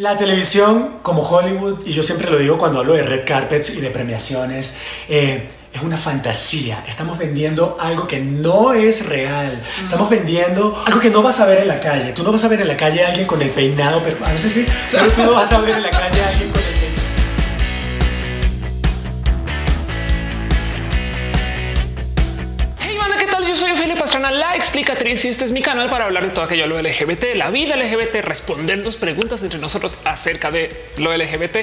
La televisión, como Hollywood, y yo siempre lo digo cuando hablo de red carpets y de premiaciones, es una fantasía. Estamos vendiendo algo que no es real. Estamos vendiendo algo que no vas a ver en la calle. Tú no vas a ver en la calle a alguien con el peinado, pero a veces sí, pero tú no vas a ver en la calle a alguien con el peinado. Soy Ophelia Pastrana, la explicatriz, y este es mi canal para hablar de todo aquello lo LGBT, la vida LGBT, responder dos preguntas entre nosotros acerca de lo LGBT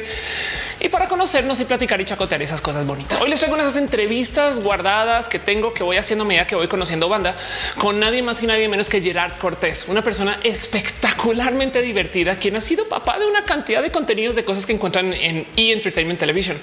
y para conocernos y platicar y chacotear esas cosas bonitas. Hoy les traigo unas entrevistas guardadas que tengo, que voy haciendo a medida que voy conociendo banda, con nadie más y nadie menos que Gerard Cortez, una persona espectacularmente divertida, quien ha sido papá de una cantidad de contenidos, de cosas que encuentran en Entertainment Television.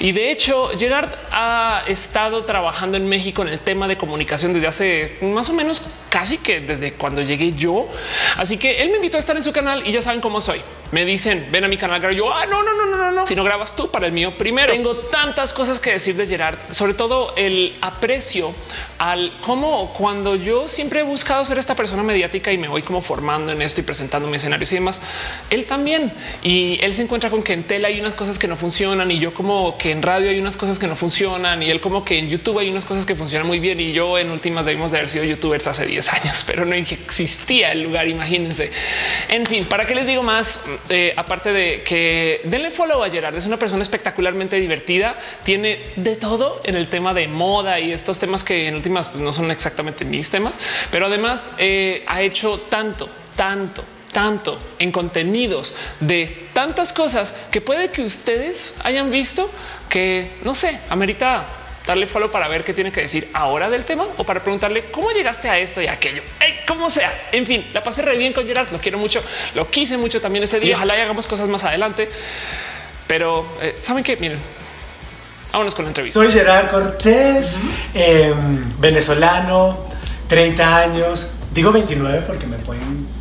Y de hecho, Gerard ha estado trabajando en México en el tema de comunicación desde hace más o menos casi que desde cuando llegué yo. Así que él me invitó a estar en su canal y ya saben cómo soy. Me dicen ven a mi canal, yo no. Si no grabas tú para el mío primero. Tengo tantas cosas que decir de Gerard, sobre todo el aprecio al cómo cuando yo siempre he buscado ser esta persona mediática y me voy como formando en esto y presentando mis escenarios y demás, él también. Y él se encuentra con que en tele hay unas cosas que no funcionan y yo como que en radio hay unas cosas que no funcionan y él como que en YouTube hay unas cosas que funcionan muy bien y yo en últimas debimos de haber sido youtubers hace 10 años, pero no existía el lugar, imagínense. En fin, ¿para qué les digo más? Aparte de que denle follow a Gerard, es una persona espectacularmente divertida, tiene de todo en el tema de moda y estos temas que en últimas pues, no son exactamente mis temas, pero además ha hecho tanto en contenidos de tantas cosas que puede que ustedes hayan visto que no sé, amerita darle follow para ver qué tiene que decir ahora del tema o para preguntarle cómo llegaste a esto y aquello, como sea. En fin, la pasé re bien con Gerard. Lo quiero mucho. Lo quise mucho también ese día. Ojalá y hagamos cosas más adelante, pero saben que miren, vámonos con la entrevista. Soy Gerard Cortez, venezolano, 30 años. Digo 29 porque me pueden.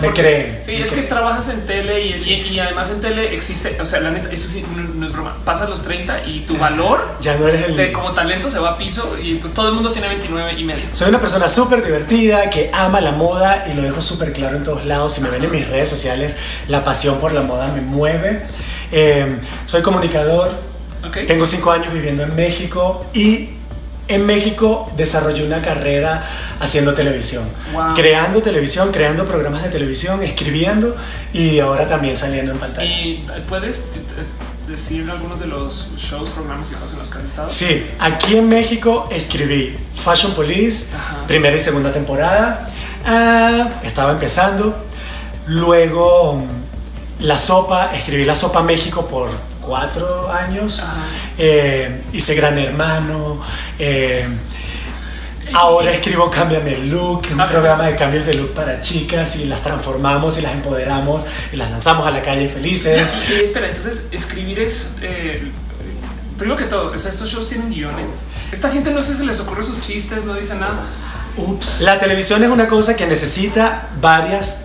Me creen. Sí, es que trabajas en tele y además en tele existe. O sea, la neta, eso sí, no es broma. Pasas los 30 y tu valor ya no eres el de como talento se va a piso y entonces todo el mundo tiene 29 y medio. Soy una persona súper divertida que ama la moda y lo dejo súper claro en todos lados. Si me ven en mis redes sociales, la pasión por la moda me mueve. Soy comunicador. Okay. Tengo 5 años viviendo en México y en México desarrollé una carrera haciendo televisión, creando televisión, creando programas de televisión, escribiendo y ahora también saliendo en pantalla. ¿Y puedes decir algunos de los shows, programas y cosas en los que has estado? Sí, aquí en México escribí Fashion Police, primera y segunda temporada, estaba empezando, luego La Sopa, escribí La Sopa México por 4 años, hice Gran Hermano, ahora escribo Cámbiame el Look, un programa de cambios de look para chicas y las transformamos y las empoderamos y las lanzamos a la calle felices. Y espera, entonces escribir es, primero que todo, o sea, estos shows tienen guiones, esta gente no sé si les ocurre sus chistes, no dice nada. Ups. La televisión es una cosa que necesita varias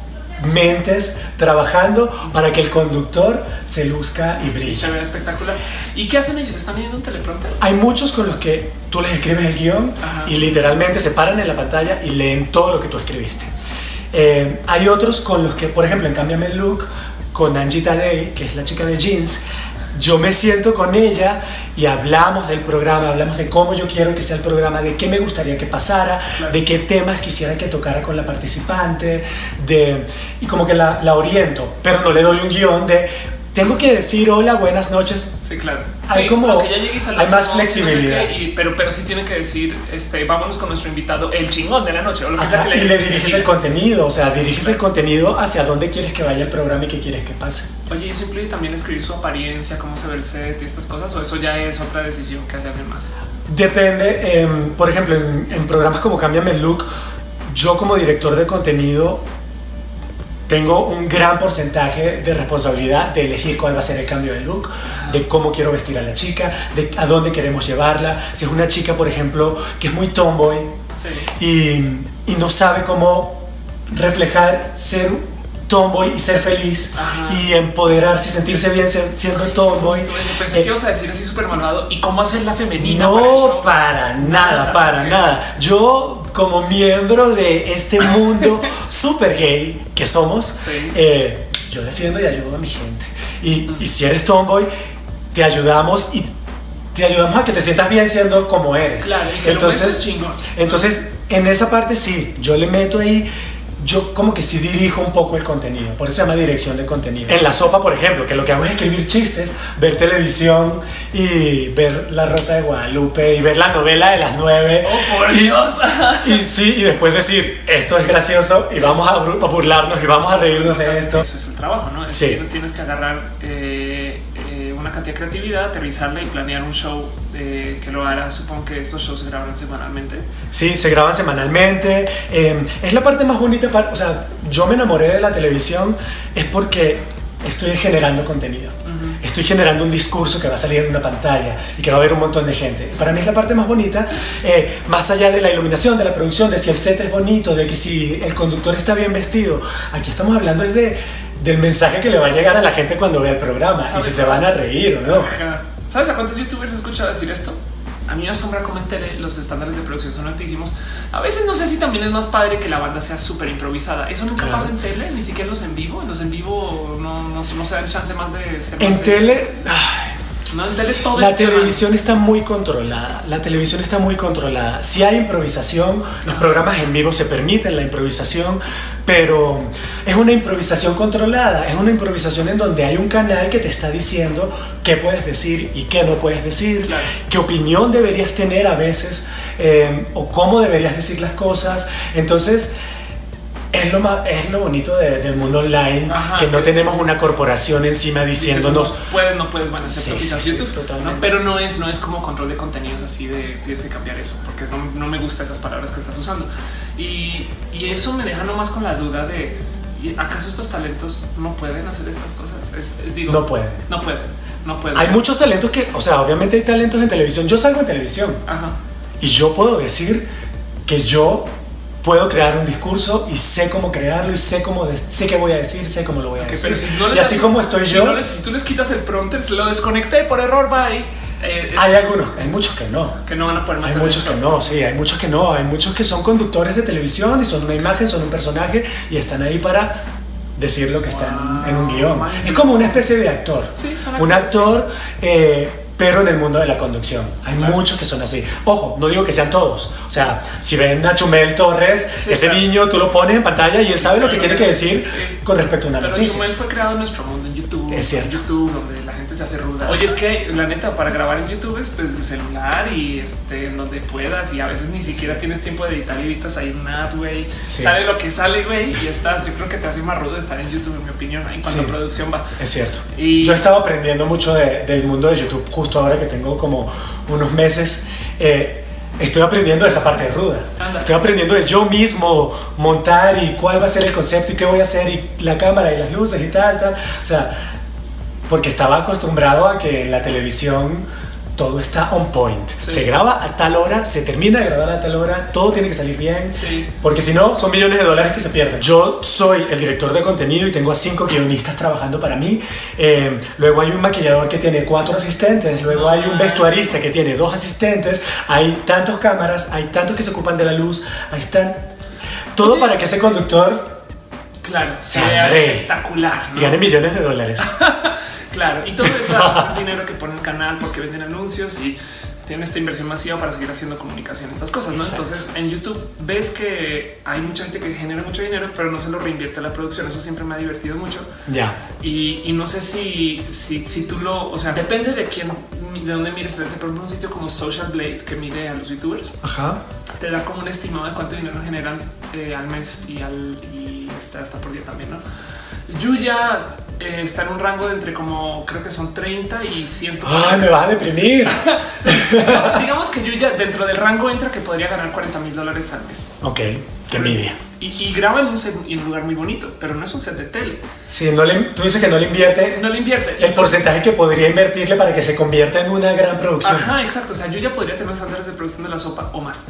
mentes trabajando para que el conductor se luzca y brille. Y se ve espectacular. ¿Y qué hacen ellos? ¿Están viendo un teleprompter? Hay muchos con los que tú les escribes el guión y literalmente se paran en la pantalla y leen todo lo que tú escribiste. Hay otros con los que, por ejemplo, en Cámbiame el Look, con Angita Day, que es la chica de jeans, yo me siento con ella y hablamos del programa, hablamos de cómo yo quiero que sea el programa, de qué me gustaría que pasara, de qué temas quisiera que tocara con la participante, y como que la oriento, pero no le doy un guión de tengo que decir hola, buenas noches. Sí, claro. Hay, sí, como que ya llegues a hay más flexibilidad. No sé qué, pero sí tienen que decir, vámonos con nuestro invitado, el chingón de la noche. O lo que sea que y le diriges el contenido, o sea, diriges el contenido hacia dónde quieres que vaya el programa y qué quieres que pase. Oye, ¿y eso incluye también escribir su apariencia, cómo se ve el set y estas cosas? ¿O eso ya es otra decisión que hace alguien más? Depende. Por ejemplo, en programas como Cámbiame el Look, yo como director de contenido tengo un gran porcentaje de responsabilidad de elegir cuál va a ser el cambio de look, de cómo quiero vestir a la chica, de a dónde queremos llevarla. Si es una chica, por ejemplo, que es muy tomboy y no sabe cómo reflejar ser tomboy y ser feliz y empoderarse y sentirse bien siendo tomboy. Pensé que ibas a decir así súper malvado y cómo hacerla femenina. No, para nada, para nada. Yo, como miembro de este mundo súper gay que somos, yo defiendo y ayudo a mi gente. Y si eres tomboy, te ayudamos y te ayudamos a que te sientas bien siendo como eres. Claro, y que entonces, en esa parte sí, yo le meto ahí, yo como que sí dirijo un poco el contenido, por eso se llama dirección de contenido. En La Sopa, por ejemplo, que lo que hago es escribir chistes, ver televisión y ver La Rosa de Guadalupe y ver la novela de las 9. ¡Oh, por Dios! Y después decir, esto es gracioso y vamos a burlarnos y vamos a reírnos de esto. Eso es el trabajo, ¿no? Es sí. Tienes que agarrar una cantidad de creatividad, aterrizarla y planear un show que lo hará. Supongo que estos shows se graban semanalmente. Sí, se graban semanalmente. Es la parte más bonita, o sea, yo me enamoré de la televisión es porque estoy generando contenido. Estoy generando un discurso que va a salir en una pantalla y que va a haber un montón de gente. Para mí es la parte más bonita, más allá de la iluminación, de la producción, de si el set es bonito, de que si el conductor está bien vestido. Aquí estamos hablando del mensaje que le va a llegar a la gente cuando vea el programa y si se van a reír o no. ¿Sabes a cuántos youtubers he escuchado decir esto? A mí me asombra cómo en tele los estándares de producción son altísimos. A veces no sé si también es más padre que la banda sea súper improvisada. Eso nunca pasa en tele, ni siquiera en los en vivo. En los en vivo no se da el chance más de ser en tele. No, en tele todo la televisión está muy controlada. La televisión está muy controlada. Si hay improvisación, los programas en vivo se permiten la improvisación, pero es una improvisación controlada. Es una improvisación en donde hay un canal que te está diciendo qué puedes decir y qué no puedes decir, qué opinión deberías tener a veces o cómo deberías decir las cosas. Entonces es lo bonito del mundo online, que no tenemos una corporación encima diciéndonos puedes, no puedes, van a hacer quizás YouTube, ¿no? Pero no es como control de contenidos así de tienes que cambiar eso, porque no me gustan esas palabras que estás usando. Y eso me deja nomás con la duda de ¿acaso estos talentos no pueden hacer estas cosas? Digo, no pueden. Hay muchos talentos que, o sea, obviamente hay talentos en televisión. Yo salgo en televisión y yo puedo decir que yo puedo crear un discurso y sé cómo crearlo y sé qué voy a decir, sé cómo lo voy a decir. Si no, y así como estoy yo... si tú les quitas el prompter, se lo desconecté por error, bye. Hay algunos, hay muchos que no. Que no van a poder mantener. Hay muchos que no, sí, hay muchos que no. Hay muchos que son conductores de televisión y son una imagen, son un personaje y están ahí para decir lo que está en un guión. Es como una especie de actor. Sí, son actores. Un actor... pero en el mundo de la conducción hay muchos que son así. Ojo, no digo que sean todos. O sea, si ven a Chumel Torres, ese niño, tú lo pones en pantalla y él sabe lo que tiene que decir con respecto a una noticia. Chumel fue creado en nuestro mundo, en YouTube. Es cierto. En YouTube, donde la gente se hace ruda. Oye, es que la neta, para grabar en YouTube es desde el celular y en donde puedas. Y a veces ni siquiera tienes tiempo de editar y editas ahí nada, güey. Sale lo que sale, güey. Y estás, yo creo que te hace más rudo estar en YouTube, en mi opinión, en cuanto a producción va. Es cierto. Y yo he estado aprendiendo mucho del mundo de YouTube. Justo ahora que tengo como unos meses, estoy aprendiendo de esa parte ruda. Estoy aprendiendo de yo mismo montar y cuál va a ser el concepto y qué voy a hacer y la cámara y las luces y tal. O sea, porque estaba acostumbrado a que en la televisión todo está on point. Se graba a tal hora, se termina de grabar a tal hora, todo tiene que salir bien. Porque si no, son millones de dólares que se pierden. Yo soy el director de contenido y tengo a 5 guionistas trabajando para mí. Luego hay un maquillador que tiene 4 asistentes. Luego hay un vestuarista que tiene 2 asistentes. Hay tantas cámaras, hay tantos que se ocupan de la luz. Ahí están. Todo para que ese conductor sea espectacular, ¿no? Y gane millones de dólares. Claro, y todo eso es dinero que pone el canal porque venden anuncios y tienen esta inversión masiva para seguir haciendo comunicación, estas cosas, ¿no? Entonces en YouTube ves que hay mucha gente que genera mucho dinero, pero no se lo reinvierte a la producción. Eso siempre me ha divertido mucho. Y no sé si tú lo, o sea, depende de quién, de dónde mires. Por ejemplo, un sitio como Social Blade que mide a los youtubers, te da como un estimado de cuánto dinero generan al mes y hasta por día también, ¿no? Yuya está en un rango de entre como creo que son 30 y 100. ¡Ay, me vas a deprimir! No, digamos que Yuya dentro del rango entra que podría ganar $40,000 al mes. Ok, qué envidia. Y graba en un lugar muy bonito, pero no es un set de tele. Sí, tú dices que no le invierte. No le invierte. El porcentaje que podría invertirle para que se convierta en una gran producción. Ajá, exacto. O sea, Yuya podría tener estándares de producción de La Sopa o más.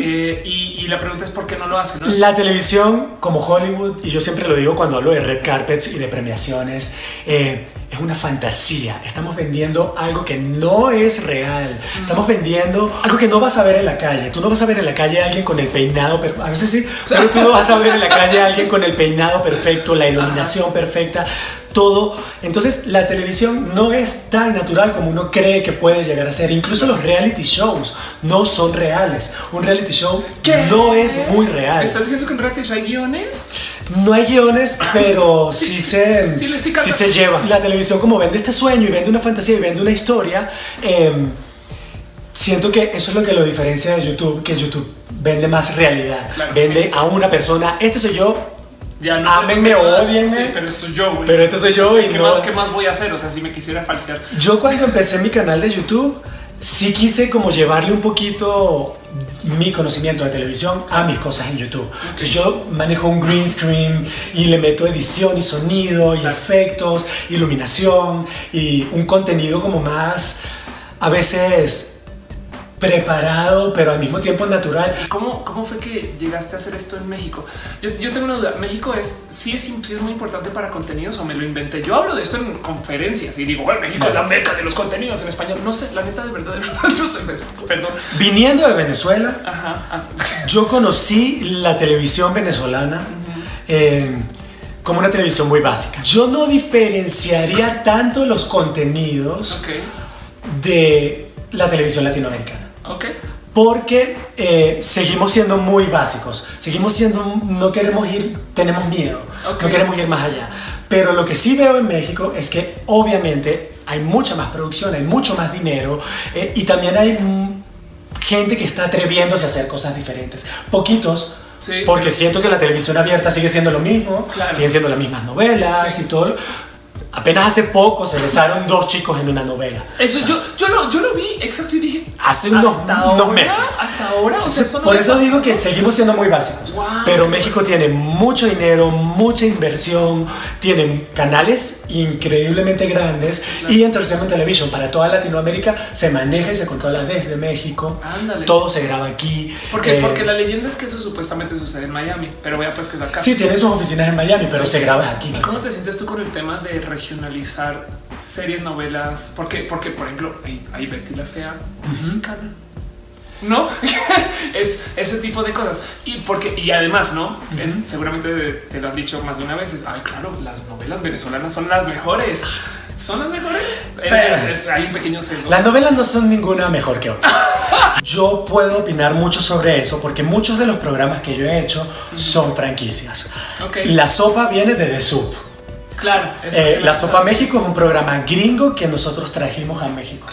Y la pregunta es por qué no lo hace, ¿no? La televisión, como Hollywood, y yo siempre lo digo cuando hablo de red carpets y de premiaciones, es una fantasía. Estamos vendiendo algo que no es real. Estamos vendiendo algo que no vas a ver en la calle. Tú no vas a ver en la calle a alguien con el peinado, pero a veces difícil, pero tú no vas a ver en la calle a alguien con el peinado perfecto, la iluminación perfecta, todo. Entonces la televisión no es tan natural como uno cree que puede llegar a ser. Incluso los reality shows no son reales. Un reality show no es muy real. ¿Estás diciendo que en reality show hay guiones? No hay guiones, pero sí se lleva. La televisión, como vende este sueño y vende una fantasía y vende una historia, siento que eso es lo que lo diferencia de YouTube, que YouTube vende más realidad, vende a una persona. Este soy yo. No, ámenme o odienme, sí, pero soy yo, güey. Pero este soy yo y ¿qué más voy a hacer? O sea, si me quisiera falsear. Yo cuando empecé mi canal de YouTube, sí quise como llevarle un poquito mi conocimiento de televisión a mis cosas en YouTube. Entonces yo manejo un green screen y le meto edición y sonido y efectos, iluminación y un contenido como más, a veces preparado, pero al mismo tiempo natural. ¿Cómo fue que llegaste a hacer esto en México? Yo tengo una duda. ¿México sí es muy importante para contenidos o me lo inventé? Yo hablo de esto en conferencias y digo, México es la meca de los contenidos en español. No sé, la neta, de verdad, no sé. Perdón. Viniendo de Venezuela, yo conocí la televisión venezolana como una televisión muy básica. Yo no diferenciaría tanto los contenidos de la televisión latinoamericana, porque seguimos siendo muy básicos, no queremos ir, tenemos miedo, no queremos ir más allá. Pero lo que sí veo en México es que obviamente hay mucha más producción, hay mucho más dinero y también hay gente que está atreviéndose a hacer cosas diferentes. Poquitos, porque siento que la televisión abierta sigue siendo lo mismo, siguen siendo las mismas novelas y todo. Apenas hace poco se besaron dos chicos en una novela. Eso yo lo vi, exacto, y dije... Hace unos meses. Hasta ahora, o sea, por eso digo que seguimos siendo muy básicos. Wow. Pero México tiene mucho dinero, mucha inversión, tienen canales increíblemente grandes y Entertainment Television para toda Latinoamérica se maneja y se controla desde México. Ándale. Todo se graba aquí. ¿Por qué? Porque la leyenda es que eso supuestamente sucede en Miami, pero vea pues que es acá. Sí, tiene sus oficinas en Miami, pero se graba aquí. ¿Y cómo te sientes tú con el tema de regionalizar series, novelas? Porque por ejemplo, hay Betty la Fea mexicana, ¿no? Es ese tipo de cosas. Y además, ¿no? Seguramente te lo han dicho más de una vez. Ay, claro, las novelas venezolanas son las mejores. ¿Son las mejores? Hay un pequeño sesgo. Las novelas no son ninguna mejor que otra. Yo puedo opinar mucho sobre eso porque muchos de los programas que yo he hecho son franquicias. La Sopa viene de The Soup. Claro, La Sopa México es un programa gringo que nosotros trajimos a México.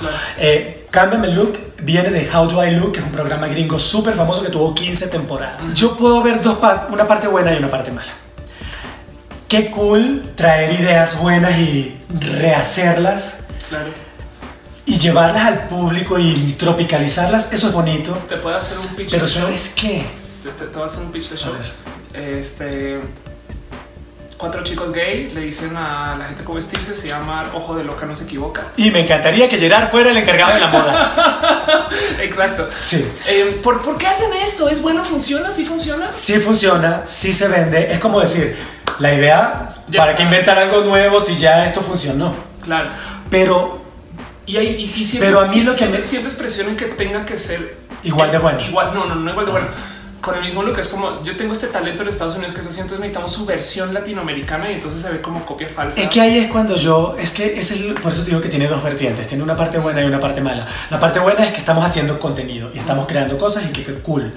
Cámbiame el Look viene de How Do I Look, que es un programa gringo súper famoso que tuvo 15 temporadas. Yo puedo ver una parte buena y una parte mala. Qué cool traer ideas buenas y rehacerlas y llevarlas al público y tropicalizarlas. Eso es bonito. Te puedo hacer un pitch. Pero ¿sabes qué? Te voy a hacer un pitch de show. Cuatro chicos gay le dicen a la gente cómo vestirse, se llama Ojo de Loca, no se equivoca. Y me encantaría que Gerard fuera el encargado de la moda. Exacto. Sí. ¿Por qué hacen esto? ¿Es bueno? ¿Funciona? ¿Sí funciona? Sí funciona, sí se vende. Es como decir, la idea, ¿para qué inventar algo nuevo si ya esto funcionó? Claro. Pero sientes presión en que tenga que ser igual de bueno. No igual de bueno. Con el mismo look, es como yo tengo este talento en Estados Unidos que se hace, entonces necesitamos su versión latinoamericana y entonces se ve como copia falsa. Es que ahí es cuando por eso te digo que tiene dos vertientes, tiene una parte buena y una parte mala. La parte buena es que estamos haciendo contenido y estamos creando cosas y que cool,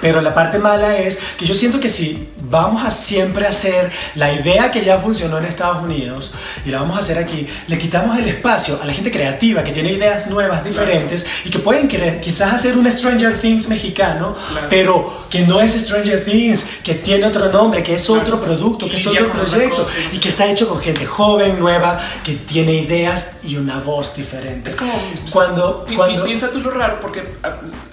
pero la parte mala es que yo siento que si vamos a siempre hacer la idea que ya funcionó en Estados Unidos y la vamos a hacer aquí, le quitamos el espacio a la gente creativa que tiene ideas nuevas, diferentes y que pueden quizás hacer un Stranger Things mexicano, pero que no es Stranger Things, que tiene otro nombre, que es otro producto, que es otro proyecto y que está hecho con gente joven, nueva, que tiene ideas y una voz diferente. Es como cuando piensa tú lo raro, porque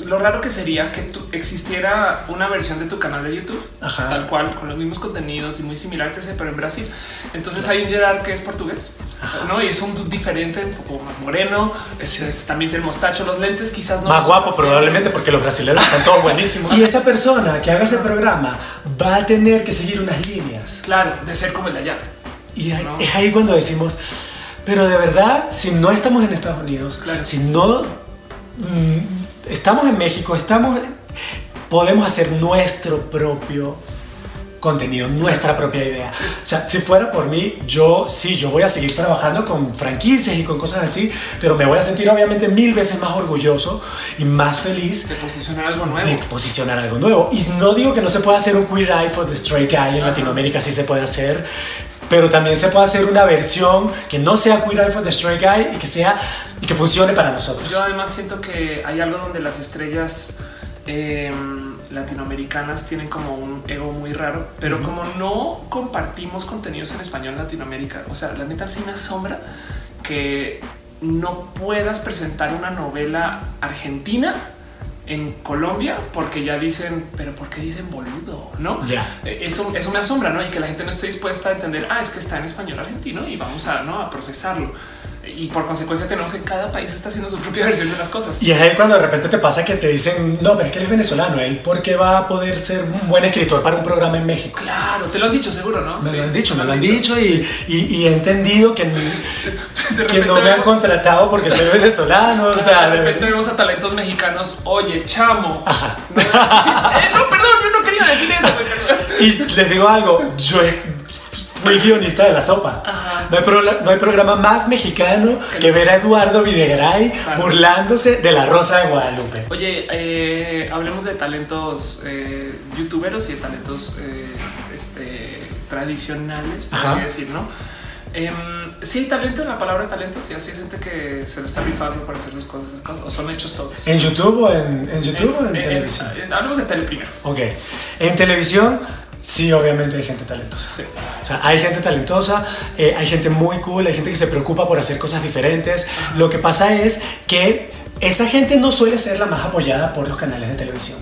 lo raro que sería que existiera una versión de tu canal de YouTube tal cual, con los mismos contenidos y muy similar, pero en Brasil. Entonces hay un Gerard que es portugués, ¿no? Y es un dude diferente, un poco más moreno, también tiene el mostacho, los lentes quizás no. Más guapo probablemente, porque los brasileños están todos buenísimos. Y esa persona que haga ese programa va a tener que seguir unas líneas. Claro, de ser como el de allá. Y es ahí cuando decimos, pero de verdad, si no estamos en Estados Unidos, si no estamos en México, estamos... podemos hacer nuestro propio contenido, nuestra propia idea. O sea, si fuera por mí, yo sí, yo voy a seguir trabajando con franquicias y con cosas así, pero me voy a sentir obviamente 1000 veces más orgulloso y más feliz de posicionar algo nuevo. Y no digo que no se pueda hacer un Queer Eye for the Straight Guy en Latinoamérica, sí se puede hacer, pero también se puede hacer una versión que no sea Queer Eye for the Straight Guy y que sea, y que funcione para nosotros. Yo además siento que hay algo donde las estrellas latinoamericanas tienen como un ego muy raro, pero como no compartimos contenidos en español en Latinoamérica, o sea, la neta sí me asombra que no puedas presentar una novela argentina en Colombia porque ya dicen, pero ¿por qué dicen boludo? No, eso me asombra, ¿no? Y que la gente no esté dispuesta a entender, ah, es que está en español argentino y vamos a, ¿no?, a procesarlo. Y por consecuencia tenemos que cada país está haciendo su propia versión de las cosas. Y es ahí cuando de repente te pasa que te dicen, no, pero es que eres venezolano, él ¿por qué va a poder ser un buen escritor para un programa en México? Claro, te lo han dicho seguro, ¿no? Me lo han dicho y he entendido que, no me han contratado porque soy venezolano. O sea, de repente vemos a talentos mexicanos, oye, chamo. No, perdón, yo no quería decir eso. Y les digo algo, yo fui guionista de La Sopa. No hay programa más mexicano que ver a Eduardo Videgaray burlándose de La Rosa de Guadalupe. Oye, hablemos de talentos youtuberos y de talentos tradicionales, por así decir, ¿no? Sí hay talento en la palabra talento, sí, así hay gente que se lo está rifando para hacer sus cosas, o son hechos todos. ¿En YouTube o en televisión? Hablemos de tele primero. Ok, en televisión sí, obviamente hay gente talentosa. Sí. O sea, hay gente talentosa, hay gente muy cool, hay gente que se preocupa por hacer cosas diferentes. Lo que pasa es que esa gente no suele ser la más apoyada por los canales de televisión.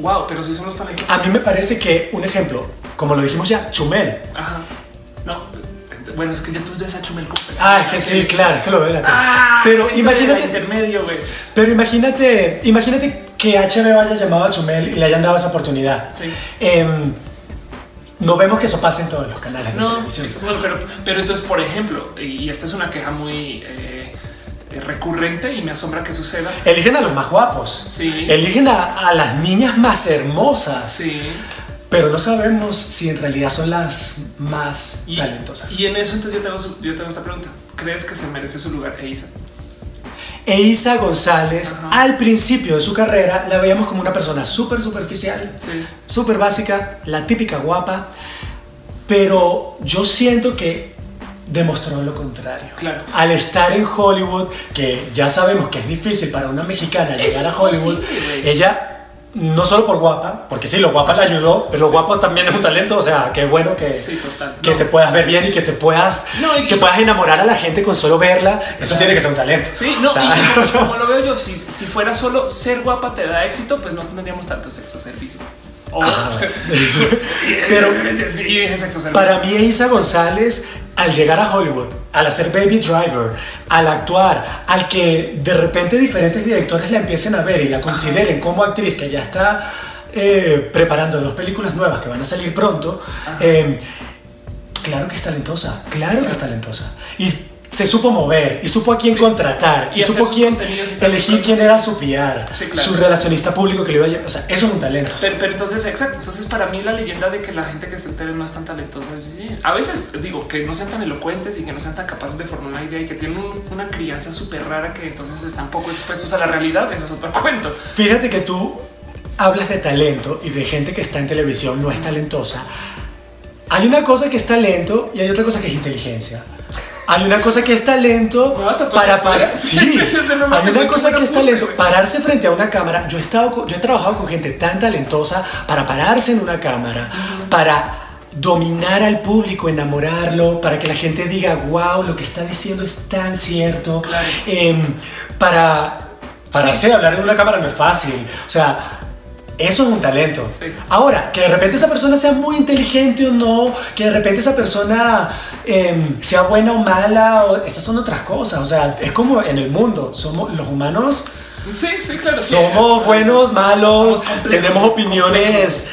Wow, pero sí son los talentosos. A mí me parece que, un ejemplo, como lo dijimos ya, Chumel. Bueno, es que ya tú ves a Chumel Cortez. Ah, es que sí, claro, que lo veo en la tele. Pero imagínate, intermedio, güey. Pero imagínate que HBO haya llamado a Chumel y le hayan dado esa oportunidad. Sí. No vemos que eso pase en todos los canales de televisión. Pero entonces, por ejemplo, y esta es una queja muy recurrente y me asombra que suceda. Eligen a los más guapos. Sí. Eligen a las niñas más hermosas. Sí. Pero no sabemos si en realidad son las más talentosas. Y en eso entonces yo tengo esta pregunta. ¿Crees que se merece su lugar Eiza? Eiza González, al principio de su carrera, la veíamos como una persona súper superficial, súper básica, la típica guapa, pero yo siento que demostró lo contrario. Claro. Al estar en Hollywood, que ya sabemos que es difícil para una mexicana llegar a Hollywood, ella... No solo por guapa, porque sí, lo guapa le ayudó, pero lo guapo también es un talento, o sea, qué bueno que, te puedas ver bien y que te puedas, puedas enamorar a la gente con solo verla, eso tiene que ser un talento. Sí, no, o sea, y como lo veo yo, si fuera solo ser guapa te da éxito, pues no tendríamos tanto sexo servicio. Pero para mí Eiza González, al llegar a Hollywood, al hacer Baby Driver, al actuar, al que de repente diferentes directores la empiecen a ver y la consideren como actriz que ya está preparando 2 películas nuevas que van a salir pronto, claro que es talentosa, claro que es talentosa, y se supo mover y supo a quién contratar y supo quién elegir quién era su PR, su relacionista público que le iba a llevar. O sea, eso es un talento. Pero entonces, exacto. Entonces, para mí, la leyenda de que la gente que se entera no es tan talentosa. A veces digo que no sean tan elocuentes y que no sean tan capaces de formar una idea y que tienen una crianza súper rara que entonces están poco expuestos a la realidad. Eso es otro cuento. Fíjate que tú hablas de talento y de gente que está en televisión no es talentosa. Hay una cosa que es talento y hay otra cosa que es inteligencia. Hay una cosa que es talento pararse frente a una cámara. Yo he trabajado con gente tan talentosa para pararse en una cámara, para dominar al público, enamorarlo, para que la gente diga, wow, lo que está diciendo es tan cierto. Pararse hablar en una cámara no es fácil, o sea... Eso es un talento. Ahora, que de repente esa persona sea muy inteligente o no, que de repente esa persona sea buena o mala, esas son otras cosas. O sea, es como en el mundo, somos los humanos. Somos buenos, malos, tenemos opiniones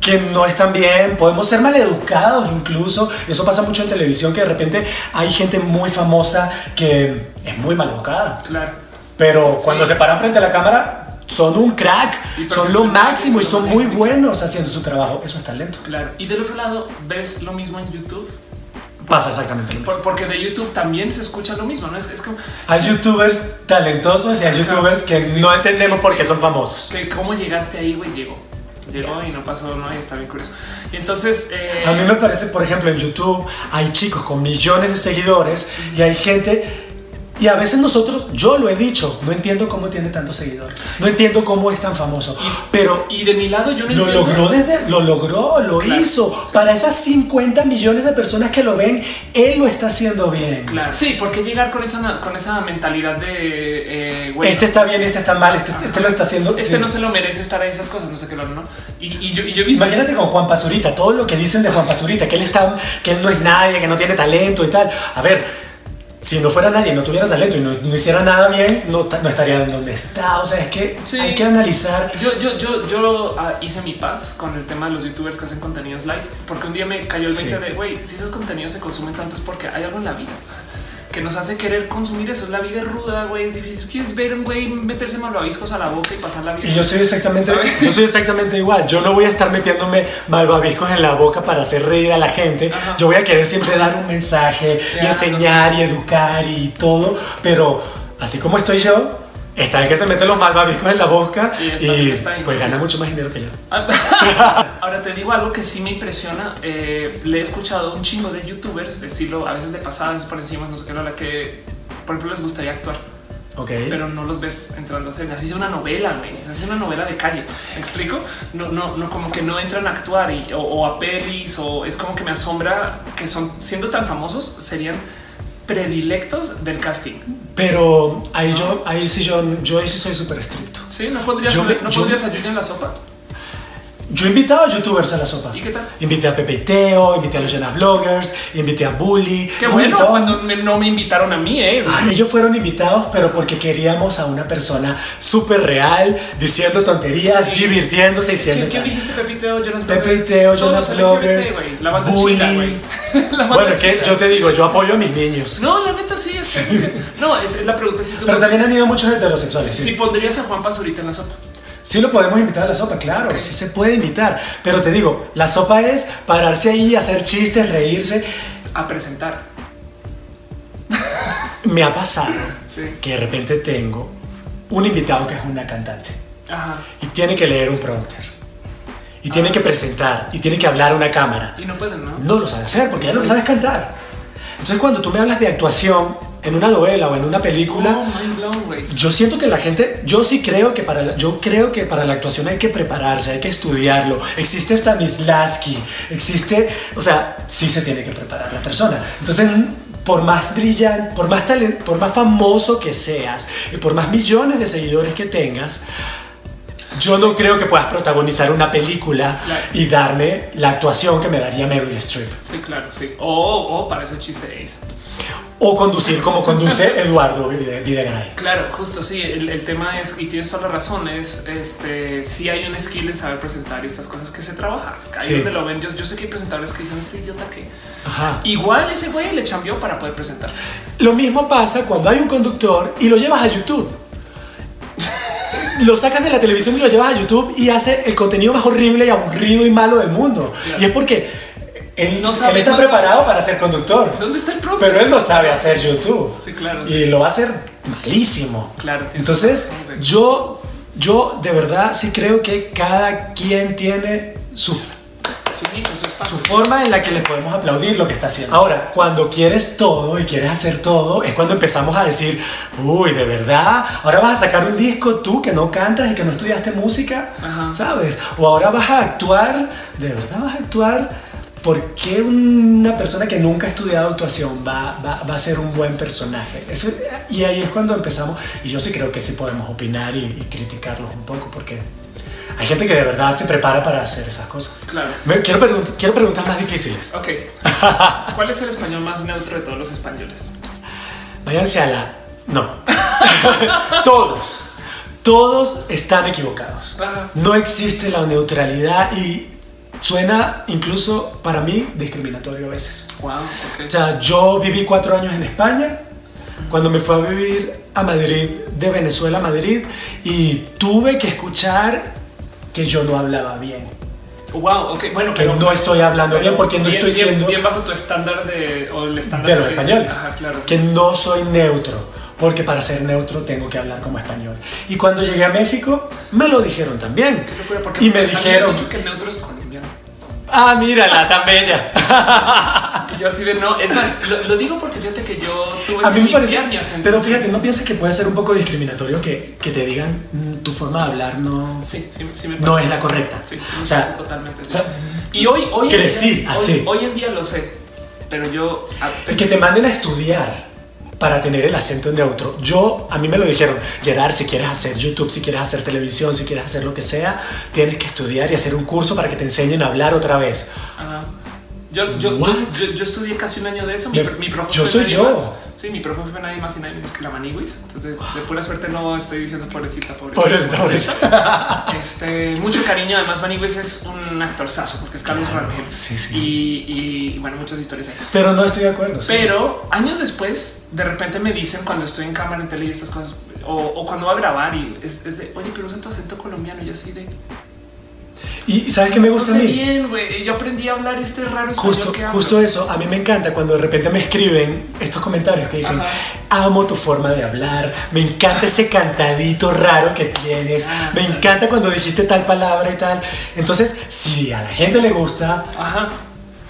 que no están bien, podemos ser maleducados incluso. Eso pasa mucho en televisión, que de repente hay gente muy famosa que es muy maleducada. Pero cuando se paran frente a la cámara... son un crack, son lo máximo y son muy buenos haciendo su trabajo. Eso es talento. Claro. Y del otro lado, ¿ves lo mismo en YouTube? Pasa exactamente lo mismo. Porque de YouTube también se escucha lo mismo, ¿no? Es como... Hay youtubers talentosos y hay youtubers que no entendemos por qué son famosos. Que cómo llegaste ahí, güey, llegó y no pasó, ¿no? Está bien curioso. Y entonces... A mí me parece, por ejemplo, en YouTube hay chicos con millones de seguidores y hay gente... Y a veces nosotros, yo lo he dicho, no entiendo cómo tiene tantos seguidores, no entiendo cómo es tan famoso, pero... Y de mi lado yo no entiendo. Lo logró, lo hizo. Sí. Para esas 50 millones de personas que lo ven, él lo está haciendo bien. Claro. Sí, porque llegar con esa mentalidad de... bueno, este está bien, este está mal, este lo está haciendo... Este sí. No se lo merece estar ahí, esas cosas, no sé qué, ¿no? Y yo he visto... Imagínate con Juanpa Zurita, todo lo que dicen de Juanpa Zurita, que él no es nadie, que no tiene talento y tal. A ver... Si no fuera nadie, no tuviera talento y no hiciera nada bien, no estaría donde está. O sea, es que sí, hay que analizar. Yo hice mi paz con el tema de los youtubers que hacen contenidos light, porque un día me cayó el 20 de, güey, si esos contenidos se consumen tanto es porque hay algo en la vida que nos hace querer consumir eso. La vida es ruda, güey, es difícil. Quieres ver un güey meterse malvaviscos a la boca y pasar la vida. Y yo soy exactamente igual. Yo no voy a estar metiéndome malvaviscos en la boca para hacer reír a la gente. Ajá. Yo voy a querer siempre dar un mensaje y enseñar y educar y todo. Pero así como estoy yo, está el que se mete los malvaviscos en la boca y pues gana mucho más dinero que yo. Ahora te digo algo que sí me impresiona. Le he escuchado a un chingo de youtubers decirlo a veces de pasadas por encima, no sé qué, la que por ejemplo les gustaría actuar. Okay. Pero no los ves entrando a hacer. Así es una novela, güey. Así es una novela de calle. ¿Me explico? No, como que no entran a actuar o a pelis, o es como que me asombra que son, siendo tan famosos, serían predilectos del casting. Pero ahí yo soy súper estricto. Sí, ¿no pondrías a Yuya en La Sopa? Yo he invitado a youtubers a La Sopa. ¿Y qué tal? Invité a Pepe y Teo, invité a los Jonas Bloggers, invité a Bully. Qué bueno, invitado... cuando no me invitaron a mí, Ay, ellos fueron invitados, pero porque queríamos a una persona súper real, diciendo tonterías, divirtiéndose y siendo... ¿Qué dijiste? Pepe y Teo, Jonas Bloggers. Pepe y Teo, Jonas Bloggers, Bully. Bueno, que yo te digo, yo apoyo a mis niños. No, la neta sí es... No, es la pregunta. Si tú pero también han ido muchos heterosexuales. Sí. Si pondrías a Juanpa Zurita en La Sopa. Sí lo podemos invitar a La Sopa, claro, sí se puede invitar. Pero te digo, La Sopa es pararse ahí, hacer chistes, reírse. A presentar. Me ha pasado que de repente tengo un invitado que es una cantante. Ajá. Y tiene que leer un prompter. Y tiene que presentar. Y tiene que hablar a una cámara. Y no pueden, ¿no? No lo sabe hacer porque ya no sabes cantar. Entonces cuando tú me hablas de actuación... en una novela o en una película, yo siento que la gente, yo creo que para la actuación hay que prepararse, hay que estudiarlo. Existe Stanislavski, existe, o sea, sí se tiene que preparar la persona. Entonces, por más brillante, por más talento, por más famoso que seas y por más millones de seguidores que tengas, yo no creo que puedas protagonizar una película y darme la actuación que me daría Meryl Streep. Sí, claro, sí. O para ese chiste de Eiza. O conducir como conduce Eduardo Videgaray. Claro, justo, sí. El tema es, y tienes toda la razón, es sí hay un skill en saber presentar estas cosas que se trabajan. Ahí donde lo ven, yo sé que hay presentadores que dicen este idiota que... Ajá. Igual ese güey le chambeó para poder presentar. Lo mismo pasa cuando hay un conductor y lo llevas a YouTube. Lo sacas de la televisión y lo llevas a YouTube y hace el contenido más horrible y aburrido y malo del mundo. Claro. Y es porque... Él está preparado para ser conductor. ¿Dónde está el propio? Pero él no sabe hacer YouTube. Sí, claro. Y lo va a hacer malísimo. Claro. Entonces, yo de verdad sí creo que cada quien tiene su forma en la que le podemos aplaudir lo que está haciendo. Ahora, cuando quieres todo y quieres hacer todo, es cuando empezamos a decir, uy, de verdad, ahora vas a sacar un disco tú que no cantas y que no estudiaste música, ¿sabes? O ahora vas a actuar, de verdad vas a actuar. ¿Por qué una persona que nunca ha estudiado actuación va a ser un buen personaje? Eso, y ahí es cuando empezamos, y yo sí creo que sí podemos opinar y criticarlos un poco, porque hay gente que de verdad se prepara para hacer esas cosas. Claro. Quiero preguntas más difíciles. Ok. ¿Cuál es el español más neutro de todos los españoles? Váyanse a la... No. Todos están equivocados. Ajá. No existe la neutralidad y... Suena incluso para mí discriminatorio a veces. Wow, okay. O sea, yo viví 4 años en España, cuando me fui a vivir a Madrid, de Venezuela a Madrid, y tuve que escuchar que yo no hablaba bien. Wow, okay. Bueno, que pero, no estoy hablando bien porque no estoy siendo bien bajo tu estándar de, o el estándar de los españoles. Ajá, claro, que sí. No soy neutro, porque para ser neutro tengo que hablar como español. Y cuando llegué a México me lo dijeron también. Porque y me dijeron mucho que el neutro es colombiano. Ah, mírala, tan bella. Y yo así de no, es más, lo digo porque fíjate que yo tuve a que limpiar mi acento. Pero fíjate, ¿no piensas que puede ser un poco discriminatorio que te digan tu forma de hablar no, sí me parece, no es la correcta? Sí, sí, o sea, totalmente. Sí. O sea, y hoy crecí en día, así. Hoy en día lo sé, pero yo... Y que te manden a estudiar para tener el acento neutro. A mí me lo dijeron, Gerard, si quieres hacer YouTube, si quieres hacer televisión, si quieres hacer lo que sea, tienes que estudiar y hacer un curso para que te enseñen a hablar otra vez. Ajá. Yo estudié casi un año de eso. Mi profe yo soy yo. Más. Sí, mi profe fue nadie más y nadie menos que la Maniguis. Entonces, de pura suerte no estoy diciendo pobrecita, pobrecita. Mucho cariño. Además, Maniguis es un actorzazo porque es Carlos Rangel. Sí, sí. Y bueno, muchas historias ahí. Pero no estoy de acuerdo. Sí. Pero años después, de repente me dicen cuando estoy en cámara, en tele y estas cosas, o cuando va a grabar y es de, oye, pero usa tu acento colombiano y así de... Y ¿sabes qué me gusta a mí? Bien, güey. Yo aprendí a hablar este raro español que hablo. Justo eso, a mí me encanta cuando de repente me escriben estos comentarios que dicen, ajá, amo tu forma de hablar, me encanta ese cantadito raro que tienes, me encanta cuando dijiste tal palabra y tal. Entonces, si a la gente le gusta, ajá,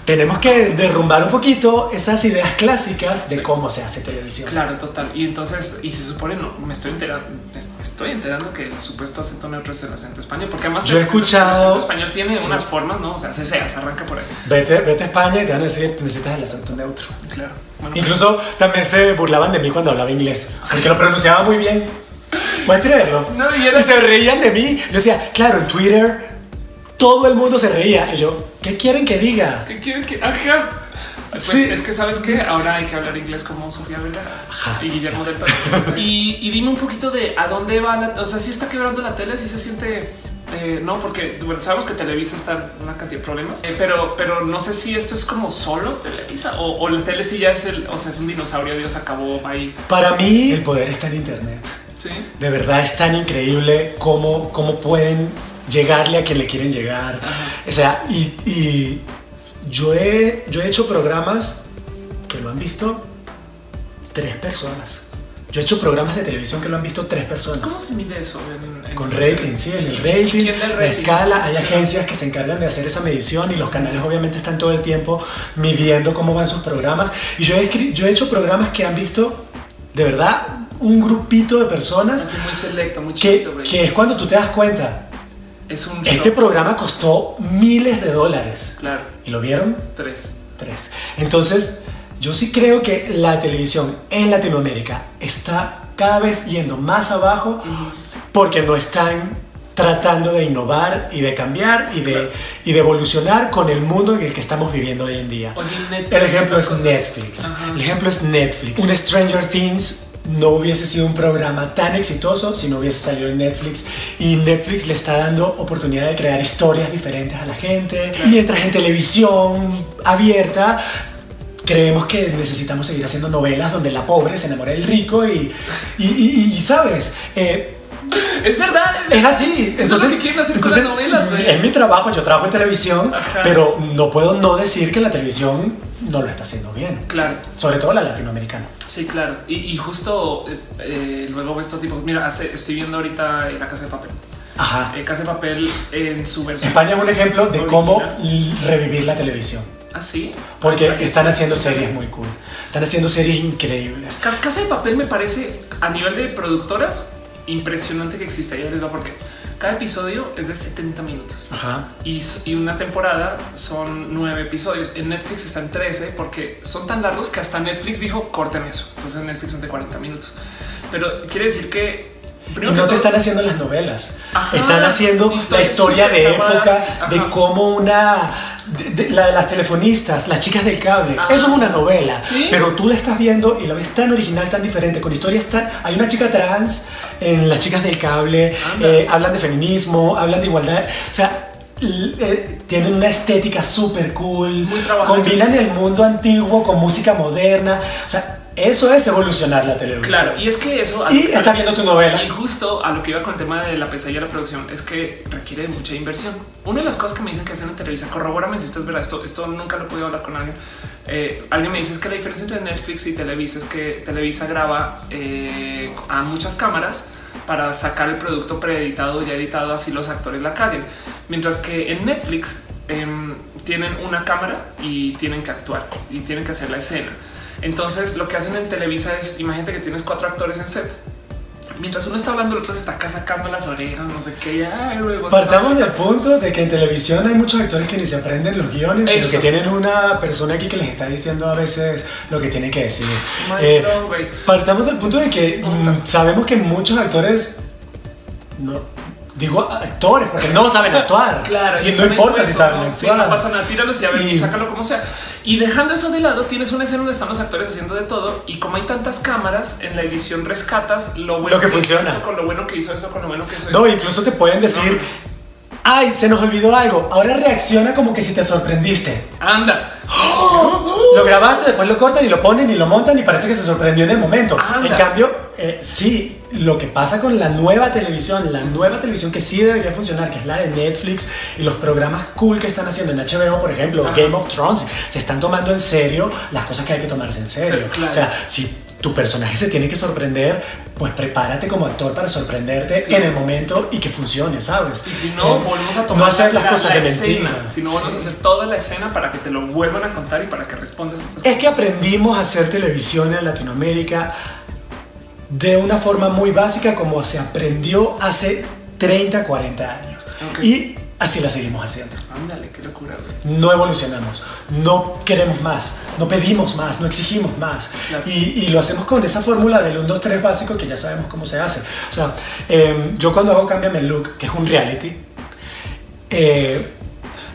tenemos que derrumbar un poquito esas ideas clásicas de cómo se hace televisión. Claro, total. Y entonces, y se supone, no, me estoy enterando que el supuesto acento neutro es el acento español, porque además yo he escuchado... El acento español tiene unas formas, ¿no? O sea, se arranca por ahí. Vete a España y te van a decir, necesitas el acento neutro. Claro. Bueno, incluso también se burlaban de mí cuando hablaba inglés, porque lo pronunciaba muy bien. ¿Puedes creerlo? No, y se reían de mí. Yo decía, claro, en Twitter... Todo el mundo se reía. Y yo, ¿qué quieren que diga? ¿Qué quieren que...? Ajá. Pues sí. Es que, ¿sabes qué? Ahora hay que hablar inglés como Sofía Vergara y Guillermo del Toro. Y dime un poquito de a dónde va la... O sea, ¿sí está quebrando la tele? ¿Sí se siente...? No, porque bueno, sabemos que Televisa está en una cantidad de problemas, pero no sé si esto es como solo Televisa o la tele sí ya es el... O sea, es un dinosaurio, Dios acabó ahí. Para mí, el poder está en internet. ¿Sí? De verdad es tan increíble cómo pueden... llegarle a quien le quieren llegar. Ajá. O sea, y yo he hecho programas que lo han visto 3 personas. Yo he hecho programas de televisión que lo han visto 3 personas. ¿Cómo se mide eso? Con rating, sí, en el rating, la escala. Hay agencias que se encargan de hacer esa medición y los canales obviamente están todo el tiempo midiendo cómo van sus programas. Y yo he hecho programas que han visto, de verdad, un grupito de personas. Así muy selecto, muy chiquito, que es cuando tú te das cuenta. Este programa costó miles de dólares. Claro. ¿Y lo vieron? 3. Entonces, yo sí creo que la televisión en Latinoamérica está cada vez yendo más abajo porque no están tratando de innovar y de cambiar y de evolucionar con el mundo en el que estamos viviendo hoy en día. El ejemplo es Netflix. El ejemplo es Netflix. Un Stranger Things no hubiese sido un programa tan exitoso si no hubiese salido en Netflix, y Netflix le está dando oportunidad de crear historias diferentes a la gente. Claro. Mientras en televisión abierta creemos que necesitamos seguir haciendo novelas donde la pobre se enamora del rico y ¿sabes? Es verdad, es así. Entonces novelas, es mi trabajo, yo trabajo en televisión. Ajá. Pero no puedo no decir que la televisión no lo está haciendo bien. Claro. Sobre todo la latinoamericana. Sí, claro. Y justo luego estos tipos, mira, estoy viendo ahorita la Casa de Papel. Ajá. Casa de Papel en su versión. España es un ejemplo de cómo revivir la televisión. ¿Ah, sí? Porque están haciendo series muy cool. Están haciendo series increíbles. Casa de Papel me parece, a nivel de productoras, impresionante que exista. Ya les va porque cada episodio es de 70 minutos. Ajá. Y una temporada son 9 episodios. En Netflix están 13 porque son tan largos que hasta Netflix dijo corten eso. Entonces Netflix son de 40 minutos. Pero quiere decir que no te están haciendo las novelas. Ajá, están haciendo la historia de época. Ajá. De cómo una... las telefonistas, las chicas del cable. Ah, eso es una novela. ¿Sí? Pero tú la estás viendo y la ves tan original, tan diferente, con historias tan... Hay una chica trans en las chicas del cable. Hablan de feminismo, hablan de igualdad. O sea, tienen una estética súper cool. Combinan el mundo antiguo con música moderna. O sea, Eso es evolucionar la televisión. Claro, y es que eso... Y estás viendo tu novela. Y justo a lo que iba con el tema de la pesadilla de la producción es que requiere de mucha inversión. Una de las cosas que me dicen que hacen en Televisa, corrobórame si esto es verdad, esto nunca lo he podido hablar con alguien. Alguien me dice es que la diferencia entre Netflix y Televisa es que Televisa graba a muchas cámaras para sacar el producto preeditado, ya editado, así los actores la caguen. Mientras que en Netflix tienen una cámara y tienen que actuar y tienen que hacer la escena. Entonces lo que hacen en Televisa es, imagínate que tienes 4 actores en set. Mientras uno está hablando, el otro se está acá sacando las orejas, no sé qué. Partamos del punto de que en televisión hay muchos actores que ni se aprenden los guiones, sino que tienen una persona aquí que les está diciendo a veces lo que tienen que decir. Partamos del punto de que sabemos que muchos actores no... Digo actores, porque no saben actuar. Claro, y no importa si saben actuar. Sí, no pasa nada, tíralos y a ver, y sácalo como sea. Y dejando eso de lado, tienes una escena donde están los actores haciendo de todo. Y como hay tantas cámaras, en la edición rescatas lo bueno que funciona, con lo bueno que hizo eso, con lo bueno que hizo eso. No, incluso te pueden decir, ay, se nos olvidó algo. Ahora reacciona como que si te sorprendiste. Anda. Lo grabaste, después lo cortan y lo ponen y lo montan y parece que se sorprendió en el momento. En cambio... sí, lo que pasa con la nueva televisión que sí debería funcionar, que es la de Netflix y los programas cool que están haciendo en HBO, por ejemplo, Game of Thrones, se están tomando en serio las cosas que hay que tomarse en serio. Sí, claro. O sea, si tu personaje se tiene que sorprender, pues prepárate como actor para sorprenderte en el momento y que funcione, ¿sabes? Y si no, volvemos a tomar no hacer las cosas de mentira. Si no, volvemos a hacer toda la escena para que te lo vuelvan a contar y para que respondas a estas cosas. Es que aprendimos a hacer televisión en Latinoamérica de una forma muy básica como se aprendió hace 30, 40 años. Y así la seguimos haciendo. Ándale, qué locura, güey. No evolucionamos, no queremos más, no pedimos más, no exigimos más. Claro. Y lo hacemos con esa fórmula del 1, 2, 3 básico que ya sabemos cómo se hace. O sea, yo cuando hago Cámbiame el Look, que es un reality...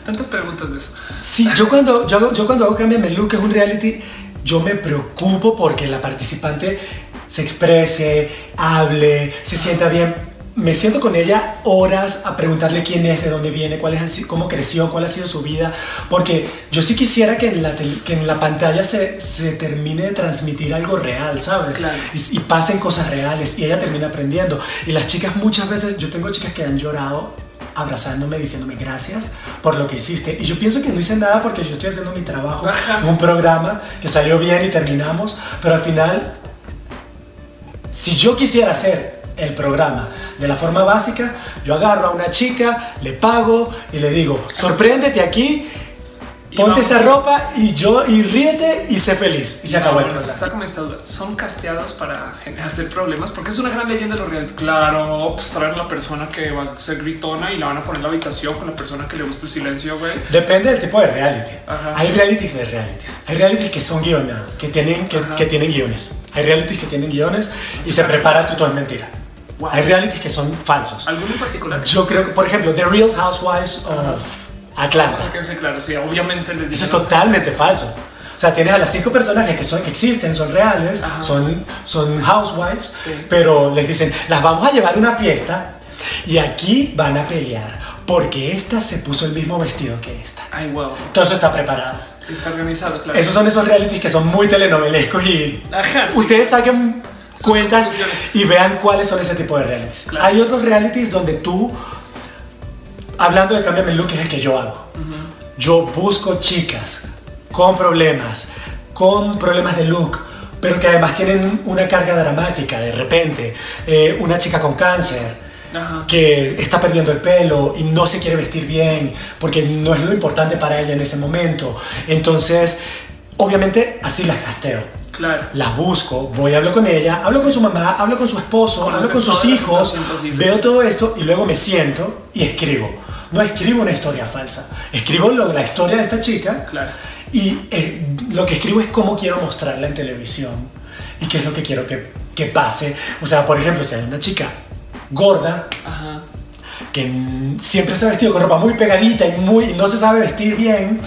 Tantas preguntas de eso. Sí, yo cuando hago Cámbiame el Look, que es un reality, yo me preocupo porque la participante... se exprese, hable, se sienta bien. Me siento con ella horas a preguntarle quién es, de dónde viene, cuál es, cómo creció, cuál ha sido su vida. Porque yo sí quisiera que en la pantalla se termine de transmitir algo real, ¿sabes? Claro. Y pasen cosas reales y ella termina aprendiendo. Y las chicas muchas veces, yo tengo chicas que han llorado abrazándome, diciéndome gracias por lo que hiciste. Y yo pienso que no hice nada porque yo estoy haciendo mi trabajo, un programa que salió bien y terminamos, pero al final... Si yo quisiera hacer el programa de la forma básica, yo agarro a una chica, le pago y le digo, sorpréndete aquí, ponte esta ropa y ríete y sé feliz. Y se acabó el programa. Sácame esta duda. ¿Son casteados para hacer problemas? Porque es una gran leyenda de los reality. Claro, pues traen la persona que va a ser gritona y la van a poner en la habitación con la persona que le gusta el silencio, güey. Depende del tipo de reality. Ajá. Hay realities de realities. Hay realities que son guionados, que tienen guiones. Hay realities que tienen guiones y se prepara tú, todo es mentira. Wow. Hay realities que son falsos. ¿Alguno en particular? Yo creo que, por ejemplo, The Real Housewives of Atlanta. Sí, claro, sí, obviamente les digo, eso es totalmente falso. O sea, tienes a las 5 personajes que existen, son reales, son housewives, pero les dicen, las vamos a llevar a una fiesta y aquí van a pelear porque esta se puso el mismo vestido que esta. Ay, wow. Todo eso está preparado. Está organizado, claro. Esos son esos realities que son muy telenovelescos y ustedes saquen cuentas y vean cuáles son ese tipo de realities. Claro. Hay otros realities donde tú, hablando de Cámbiame el Look, es el que yo hago. Yo busco chicas con problemas de look, pero que además tienen una carga dramática de repente. Una chica con cáncer. Que está perdiendo el pelo y no se quiere vestir bien porque no es lo importante para ella en ese momento. Entonces, obviamente, así las casteo. Claro. Las busco, voy, hablo con ella, hablo con su mamá, hablo con su esposo, hablo con sus hijos, veo todo esto y luego me siento y escribo. No escribo una historia falsa, escribo la historia de esta chica y lo que escribo es cómo quiero mostrarla en televisión y qué es lo que quiero que pase. O sea, por ejemplo, si hay una chica gorda, que siempre se ha vestido con ropa muy pegadita y no se sabe vestir bien,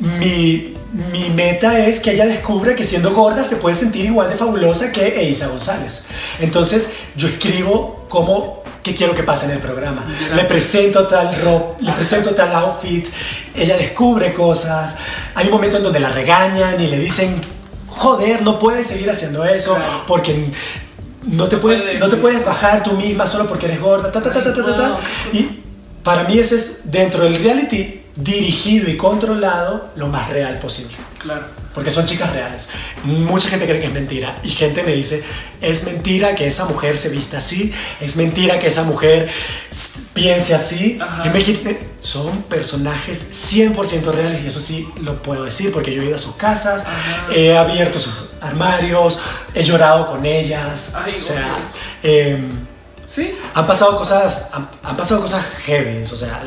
mi meta es que ella descubra que siendo gorda se puede sentir igual de fabulosa que Eiza González. Entonces yo escribo como que quiero que pase en el programa, le presento tal ropa, le presento tal outfit, ella descubre cosas, hay un momento en donde la regañan y le dicen joder, no puedes seguir haciendo eso, claro, porque no te puedes bajar tú misma solo porque eres gorda, Y para mí ese es, dentro del reality, dirigido y controlado, lo más real posible. Claro. Porque son chicas reales. Mucha gente cree que es mentira y gente me dice, es mentira que esa mujer se vista así, es mentira que esa mujer piense así. Ajá. En México son personajes 100% reales y eso sí lo puedo decir porque yo he ido a sus casas, ajá, he abierto sus armarios, he llorado con ellas. Ay, o sea, ¿sí? Han pasado cosas heavy, o sea,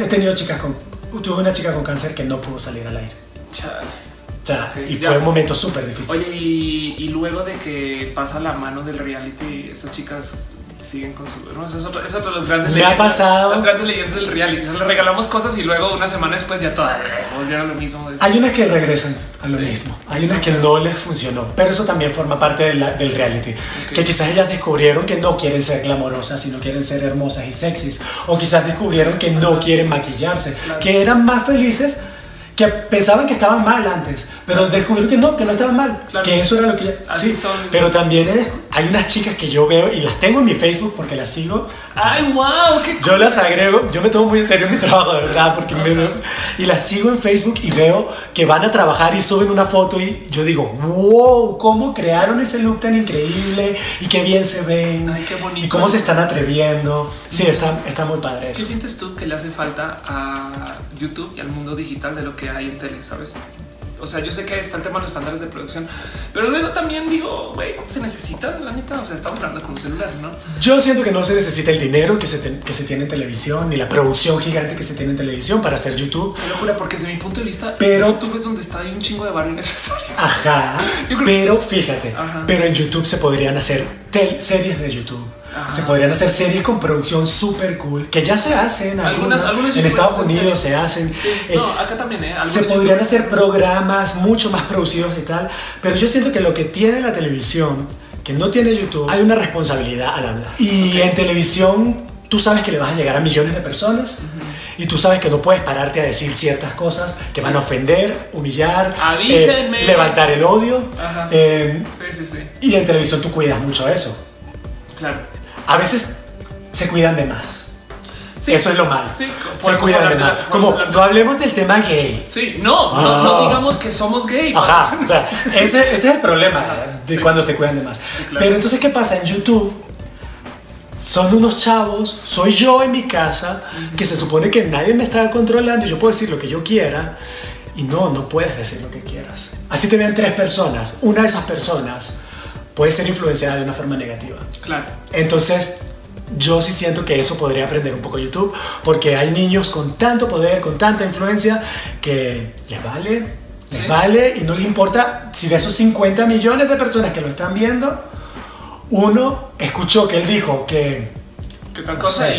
he tenido chicas con, tuve una chica con cáncer que no pudo salir al aire. Chale. Ya, okay, y ya fue un momento súper difícil. Oye, y luego de que pasa la mano del reality, estas chicas siguen con su... No, eso es otro de los grandes leyendas. Me ha pasado. Las grandes leyendas del reality. Se les regalamos cosas y luego una semana después ya todas volvieron a lo mismo. Hay unas que regresan a lo mismo. Hay unas que no les funcionó, pero eso también forma parte de del reality. Okay. Que quizás ellas descubrieron que no quieren ser glamorosas, sino quieren ser hermosas y sexys. O quizás descubrieron que no quieren maquillarse, claro, que eran más felices, que pensaban que estaban mal antes, pero descubrieron que no estaban mal, claro, que eso era lo que... Así sí, son. Pero también hay unas chicas que yo veo y las tengo en mi Facebook porque las sigo. ¡Ay, wow! Qué yo las agrego, yo me tomo muy en serio mi trabajo, de verdad, porque y las sigo en Facebook y veo que van a trabajar y suben una foto y yo digo, wow, cómo crearon ese look tan increíble y qué bien se ven. Ay, qué bonito. Y cómo se están atreviendo. Sí, está muy padre eso. ¿Qué sientes tú que le hace falta a YouTube y al mundo digital de lo que hay en tele, ¿sabes? O sea, yo sé que está el tema de los estándares de producción, pero luego también digo, güey, ¿se necesita? La neta, o sea, estamos hablando con un celular, ¿no? Yo siento que no se necesita el dinero que se tiene en televisión, ni la producción gigante que se tiene en televisión para hacer YouTube. Qué locura, porque desde mi punto de vista, pero YouTube es donde está ahí un chingo de barrio innecesario. Ajá, pero fíjate, ajá, pero en YouTube se podrían hacer series de YouTube. Ajá. Se podrían hacer series con producción súper cool, que ya se hacen algunas en Estados Unidos se hacen. Sí. No, acá también, se podrían hacer programas mucho más producidos y tal, pero yo siento que lo que tiene la televisión, que no tiene YouTube, hay una responsabilidad al hablar. Y okay, en televisión tú sabes que le vas a llegar a millones de personas, uh-huh, y tú sabes que no puedes pararte a decir ciertas cosas que sí van a ofender, humillar, levantar el odio. Ajá. Y en televisión tú cuidas mucho eso. Claro. A veces se cuidan de más. Sí, eso es lo malo. Sí, se cuidan de más. Como no hablemos del tema gay. Sí, no digamos que somos gay. Ajá. O sea, ese es el problema, ajá, de sí, cuando se cuidan de más. Sí, claro. Pero entonces, ¿qué pasa? En YouTube son unos chavos, soy yo en mi casa, que se supone que nadie me está controlando y yo puedo decir lo que yo quiera. Y no puedes decir lo que quieras. Así te vean tres personas. Una de esas personas puede ser influenciada de una forma negativa. Claro. Entonces, yo sí siento que eso podría aprender un poco YouTube, porque hay niños con tanto poder, con tanta influencia, que les vale y no les importa si de esos 50 millones de personas que lo están viendo, uno escuchó que él dijo que tal cosa,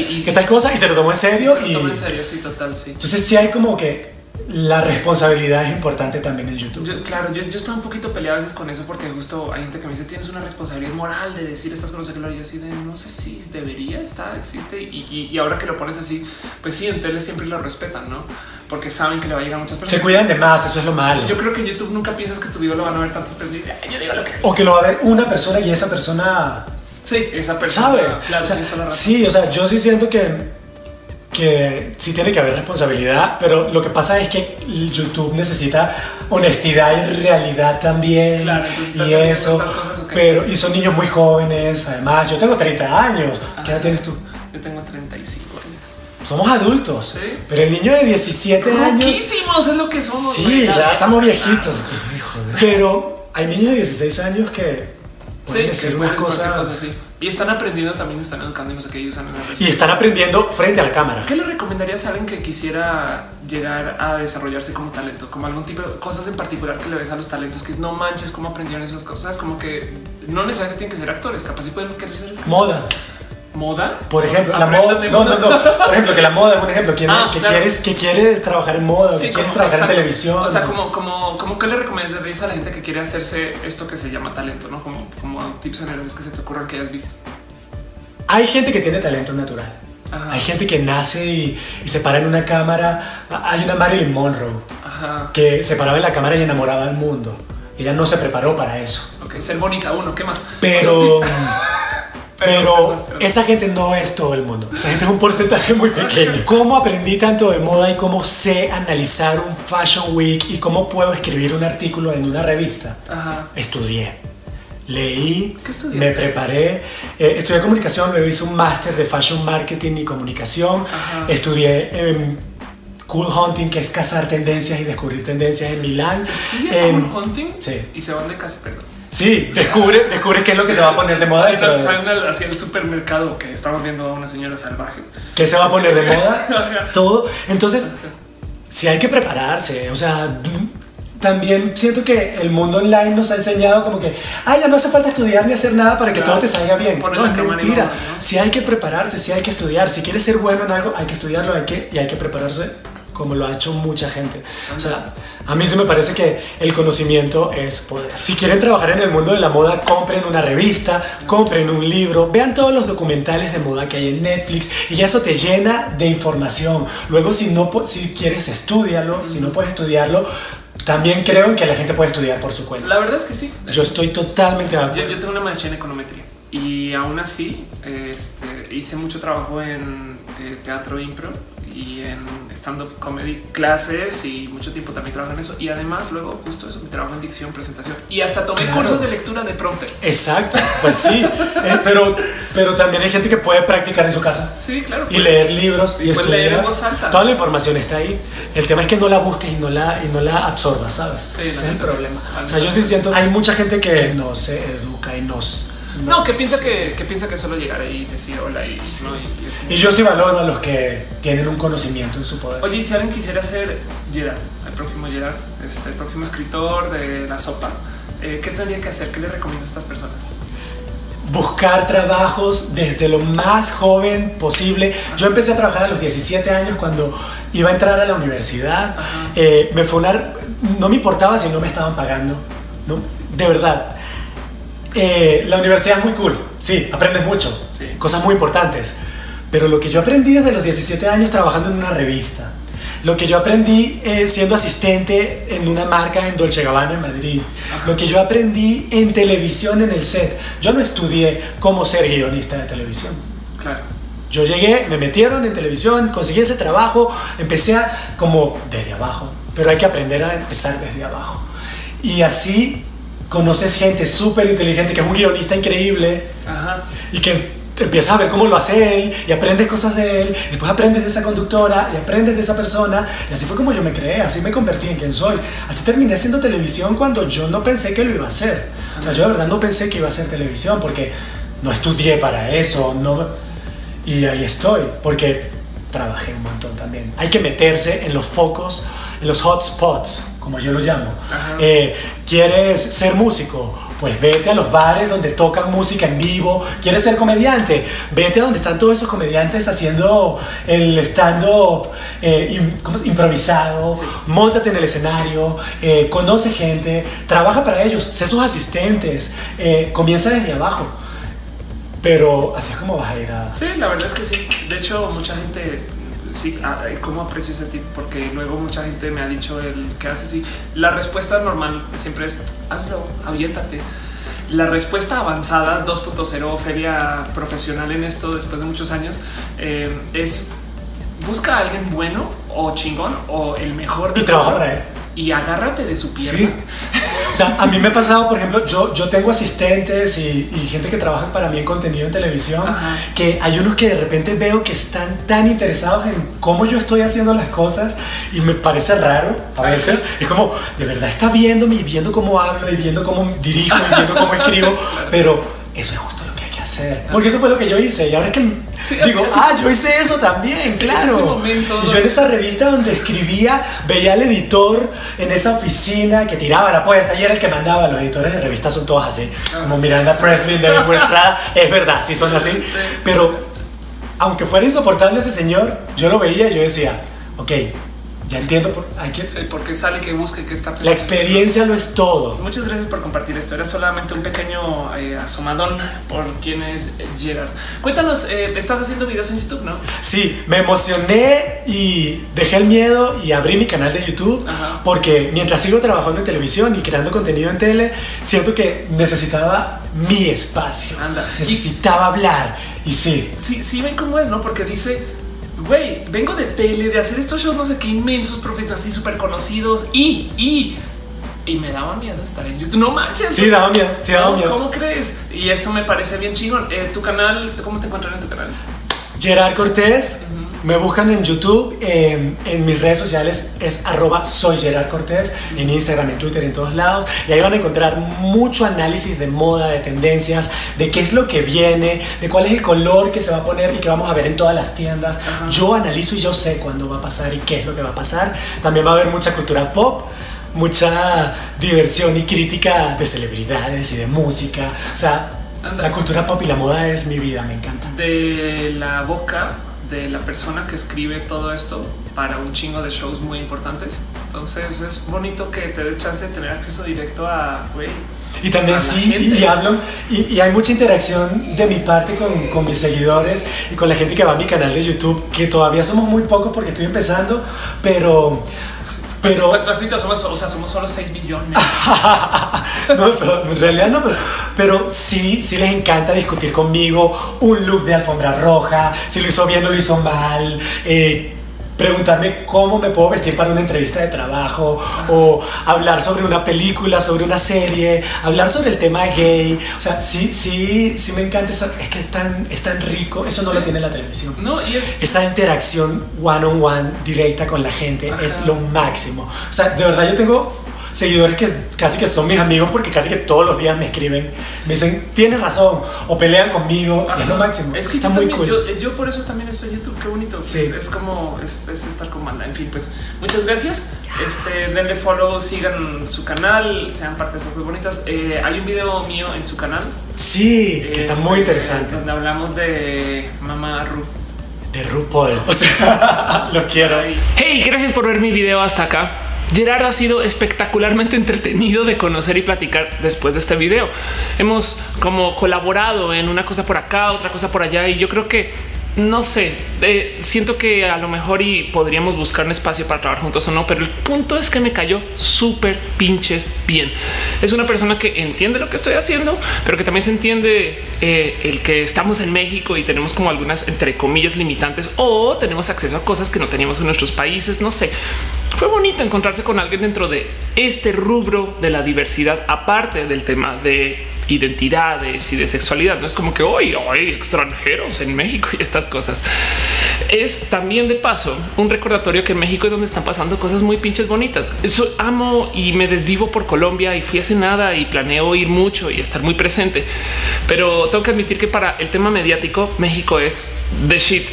y se lo tomó en serio. Se lo tomó en serio, sí, total, sí. Entonces, sí hay como que la responsabilidad es importante también en YouTube. Yo estaba un poquito peleado a veces con eso porque justo hay gente que me dice tienes una responsabilidad moral de decir estas cosas que yo así de no sé si debería, existe y ahora que lo pones así, pues sí, en tele siempre lo respetan, ¿no? Porque saben que le va a llegar a muchas personas. Se cuidan de más, eso es lo malo. Yo creo que en YouTube nunca piensas que tu video lo van a ver tantas personas y yo digo lo que... O que lo va a ver una persona y esa persona... Sí, esa persona sabe. Claro, o sea, tiene la sí, o sea, yo sí siento que sí tiene que haber responsabilidad, pero lo que pasa es que YouTube necesita honestidad y realidad también, claro, y eso, cosas, okay, pero y son niños muy jóvenes, además yo tengo 30 años, ajá, ¿qué edad tienes tú? Yo tengo 35 años. Somos adultos, ¿sí? Pero el niño de 17 años... ¡Roquísimos! Es lo que somos. Sí, güey, ya estamos viejitos, joder. Pero hay niños de 16 años que pueden decir unas cosas así. Y están aprendiendo también, están educando y no sé qué, usan una red. Y están aprendiendo frente a la cámara. ¿Qué le recomendarías a alguien que quisiera llegar a desarrollarse como talento? Como algún tipo de cosas en particular que le ves a los talentos, que no manches cómo aprendieron esas cosas. Como que no necesariamente tienen que ser actores, capaz sí pueden querer ser escritores. Moda. Por ejemplo, la moda. No. Por ejemplo, que la moda es un ejemplo. Que quieres trabajar en moda, sí, que quieres trabajar en televisión. O sea, como que le recomendarías a la gente que quiere hacerse esto que se llama talento, ¿no? Como tips generales que se te ocurran que hayas visto. Hay gente que tiene talento natural. Ajá. Hay gente que nace y se para en una cámara. Hay una Marilyn Monroe, ajá, que se paraba en la cámara y enamoraba al mundo. Ella no se preparó para eso. Ok, ser bonita uno, ¿qué más? Pero... Pero esa gente no es todo el mundo. Esa gente es un porcentaje muy pequeño. ¿Cómo aprendí tanto de moda y cómo sé analizar un Fashion Week y cómo puedo escribir un artículo en una revista? Ajá. Estudié. Leí, me preparé, estudié comunicación, me hice un máster de Fashion Marketing y Comunicación. Ajá. Estudié Cool Hunting, que es cazar tendencias y descubrir tendencias en Milán. ¿Se estudia Cool Hunting? Sí. Y se van de casa, perdón. Sí, descubre qué es lo que se va a poner de moda. Entonces salen hacia el supermercado, que estamos viendo a una señora salvaje. ¿Qué se va a poner de moda? Todo. Entonces, sí hay que prepararse. O sea, también siento que el mundo online nos ha enseñado como que, ah, ya no hace falta estudiar ni hacer nada para que todo te salga bien. No, es mentira. Sí hay que prepararse, sí hay que estudiar. Si quieres ser bueno en algo, hay que estudiarlo y hay que prepararse como lo ha hecho mucha gente. O sea, a mí se me parece que el conocimiento es poder. Si quieren trabajar en el mundo de la moda, compren una revista, compren un libro, vean todos los documentales de moda que hay en Netflix y eso te llena de información. Luego, si quieres, estudiarlo. Si no puedes estudiarlo, también creo que la gente puede estudiar por su cuenta. La verdad es que sí. Yo estoy totalmente de acuerdo. Yo tengo una maestría en econometría y aún así hice mucho trabajo en teatro impro y en stand-up comedy, clases, y mucho tiempo también trabajo en eso. Y además luego justo eso, mi trabajo en dicción, presentación. Y hasta tomé cursos de lectura de prompter. Exacto, pues sí. Pero también hay gente que puede practicar en su casa. Sí, claro. Y leer libros y estudiar. Toda la información está ahí. El tema es que no la busques y no la absorbas, ¿sabes? Sí, ese es el problema. O sea, yo sí siento que hay mucha gente que no se educa y no, que piensa, que piensa que solo llegar ahí y decir hola y sí. ¿No? Y yo sí valoro a los que tienen un conocimiento en su poder. Oye, si alguien quisiera ser Gerard, el próximo Gerard, el próximo escritor de La Sopa, ¿qué tendría que hacer? ¿Qué le recomiendas a estas personas? Buscar trabajos desde lo más joven posible. Yo empecé a trabajar a los 17 años cuando iba a entrar a la universidad. No me importaba si no me estaban pagando, ¿no? De verdad. La universidad es muy cool, sí, aprendes mucho, sí, cosas muy importantes, pero lo que yo aprendí desde los 17 años trabajando en una revista, lo que yo aprendí siendo asistente en una marca en Dolce Gabbana en Madrid, lo que yo aprendí en televisión en el set, yo no estudié cómo ser guionista de televisión. Claro. Yo llegué, me metieron en televisión, conseguí ese trabajo, empecé como desde abajo, pero hay que aprender a empezar desde abajo y así... Conoces gente súper inteligente que es un guionista increíble. Ajá. Y que empiezas a ver cómo lo hace él y aprendes cosas de él, después aprendes de esa conductora y aprendes de esa persona y así fue como yo me creé, así me convertí en quien soy, así terminé haciendo televisión cuando yo no pensé que lo iba a hacer. Ajá. O sea, yo de verdad no pensé que iba a hacer televisión porque no estudié para eso, no... y ahí estoy porque trabajé un montón también. Hay que meterse en los focos, en los hotspots, como yo lo llamo. ¿Quieres ser músico? Pues vete a los bares donde tocan música en vivo. ¿Quieres ser comediante? Vete a donde están todos esos comediantes haciendo el stand-up improvisado. Sí. Móntate en el escenario, conoce gente, trabaja para ellos, sé sus asistentes, comienza desde abajo. Pero así es como vas a ir a... Sí, la verdad es que sí. De hecho, mucha gente... Sí, ¿cómo aprecio ese tip? Porque luego mucha gente me ha dicho el que haces y la respuesta normal siempre es hazlo, aviéntate. La respuesta avanzada 2.0, feria profesional en esto después de muchos años, es busca a alguien bueno o chingón o el mejor de y trabaja para él y agárrate de su pierna. Sí. O sea, a mí me ha pasado, por ejemplo, yo tengo asistentes y gente que trabaja para mí en contenido en televisión. Ajá. Que hay unos que de repente veo que están tan interesados en cómo yo estoy haciendo las cosas y me parece raro a veces. Es como, de verdad está viéndome y viendo cómo hablo y viendo cómo dirijo y viendo cómo escribo, pero eso es justo lo que hay que hacer. Porque eso fue lo que yo hice y ahora es que sí, digo, yo hice eso también, sí, claro. Y yo en esa revista donde escribía, veía al editor en esa oficina que tiraba la puerta y era el que mandaba. Los editores de revistas son todos así, como Miranda Presley, David Estrada, es verdad, sí son así. Sí. Pero aunque fuera insoportable ese señor, yo lo veía y yo decía, ok, Ya entiendo por, por qué sale, qué busca, qué está pensando. La experiencia lo es todo. Muchas gracias por compartir esto. Era solamente un pequeño asomadón por quién es Gerard. Cuéntanos, estás haciendo videos en YouTube, ¿no? Sí, me emocioné y dejé el miedo y abrí mi canal de YouTube. Ajá. Porque mientras sigo trabajando en televisión y creando contenido en tele, siento que necesitaba mi espacio. Anda. Necesitaba hablar. Y sí. Sí, sí, ven cómo es, ¿no? Porque dice... Güey, vengo de tele, de hacer estos shows no sé qué inmensos, profes así súper conocidos y me daba miedo estar en YouTube. No manches. Sí, daba miedo. Sí, daba miedo. ¿Cómo crees? Y eso me parece bien chingón. Tu canal, ¿cómo te encuentran en tu canal? Gerard Cortez. Me buscan en YouTube, en mis redes sociales es @soyGerardCortez, en Instagram, en Twitter, en todos lados. Y ahí van a encontrar mucho análisis de moda, de tendencias, de qué es lo que viene, de cuál es el color que se va a poner y que vamos a ver en todas las tiendas. Ajá. Yo analizo y yo sé cuándo va a pasar y qué es lo que va a pasar. También va a haber mucha cultura pop, mucha diversión y crítica de celebridades y de música. O sea, anda, la cultura pop y la moda es mi vida, me encanta. De la boca de la persona que escribe todo esto para un chingo de shows muy importantes. Entonces es bonito que te des chance de tener acceso directo a, güey. Y también sí, y hablo, y hay mucha interacción de mi parte con mis seguidores y con la gente que va a mi canal de YouTube, que todavía somos muy pocos porque estoy empezando, pero somos, o sea, somos solo 6 millones. No, en realidad no, pero sí, sí les encanta discutir conmigo un look de alfombra roja, si lo hizo bien o lo hizo mal, preguntarme cómo me puedo vestir para una entrevista de trabajo, o hablar sobre una película, sobre una serie, hablar sobre el tema gay. O sea, sí, sí, sí me encanta esa, es que es tan rico, eso no lo tiene la televisión. No, y es... Esa interacción one-on-one directa con la gente. Ajá. Es lo máximo. O sea, de verdad yo tengo seguidores que casi que son mis amigos porque casi que todos los días me escriben, me dicen tienes razón o pelean conmigo. Ajá. Es lo máximo, es que está muy también, cool. Yo por eso también estoy en YouTube, qué bonito. Sí. Es como es estar con banda. En fin, pues muchas gracias. Denle follow, sigan su canal, sean parte de estas cosas bonitas. Hay un video mío en su canal, sí, que está muy interesante, donde hablamos de Mamá Ru, de RuPaul, o sea, lo quiero. Hey, gracias por ver mi video hasta acá. Gerard ha sido espectacularmente entretenido de conocer y platicar después de este video. Hemos como colaborado en una cosa por acá, otra cosa por allá, y yo creo que no sé, siento que a lo mejor y podríamos buscar un espacio para trabajar juntos o no, pero el punto es que me cayó súper pinches bien. Es una persona que entiende lo que estoy haciendo, pero que también se entiende el que estamos en México y tenemos como algunas, entre comillas, limitantes, o tenemos acceso a cosas que no teníamos en nuestros países. No sé, fue bonito encontrarse con alguien dentro de este rubro de la diversidad, aparte del tema de identidades y de sexualidad. No es como que hoy hay extranjeros en México y estas cosas. Es también de paso un recordatorio que en México es donde están pasando cosas muy pinches bonitas. Eso amo y me desvivo por Colombia y fui hace nada y planeo ir mucho y estar muy presente, pero tengo que admitir que para el tema mediático México es the shit.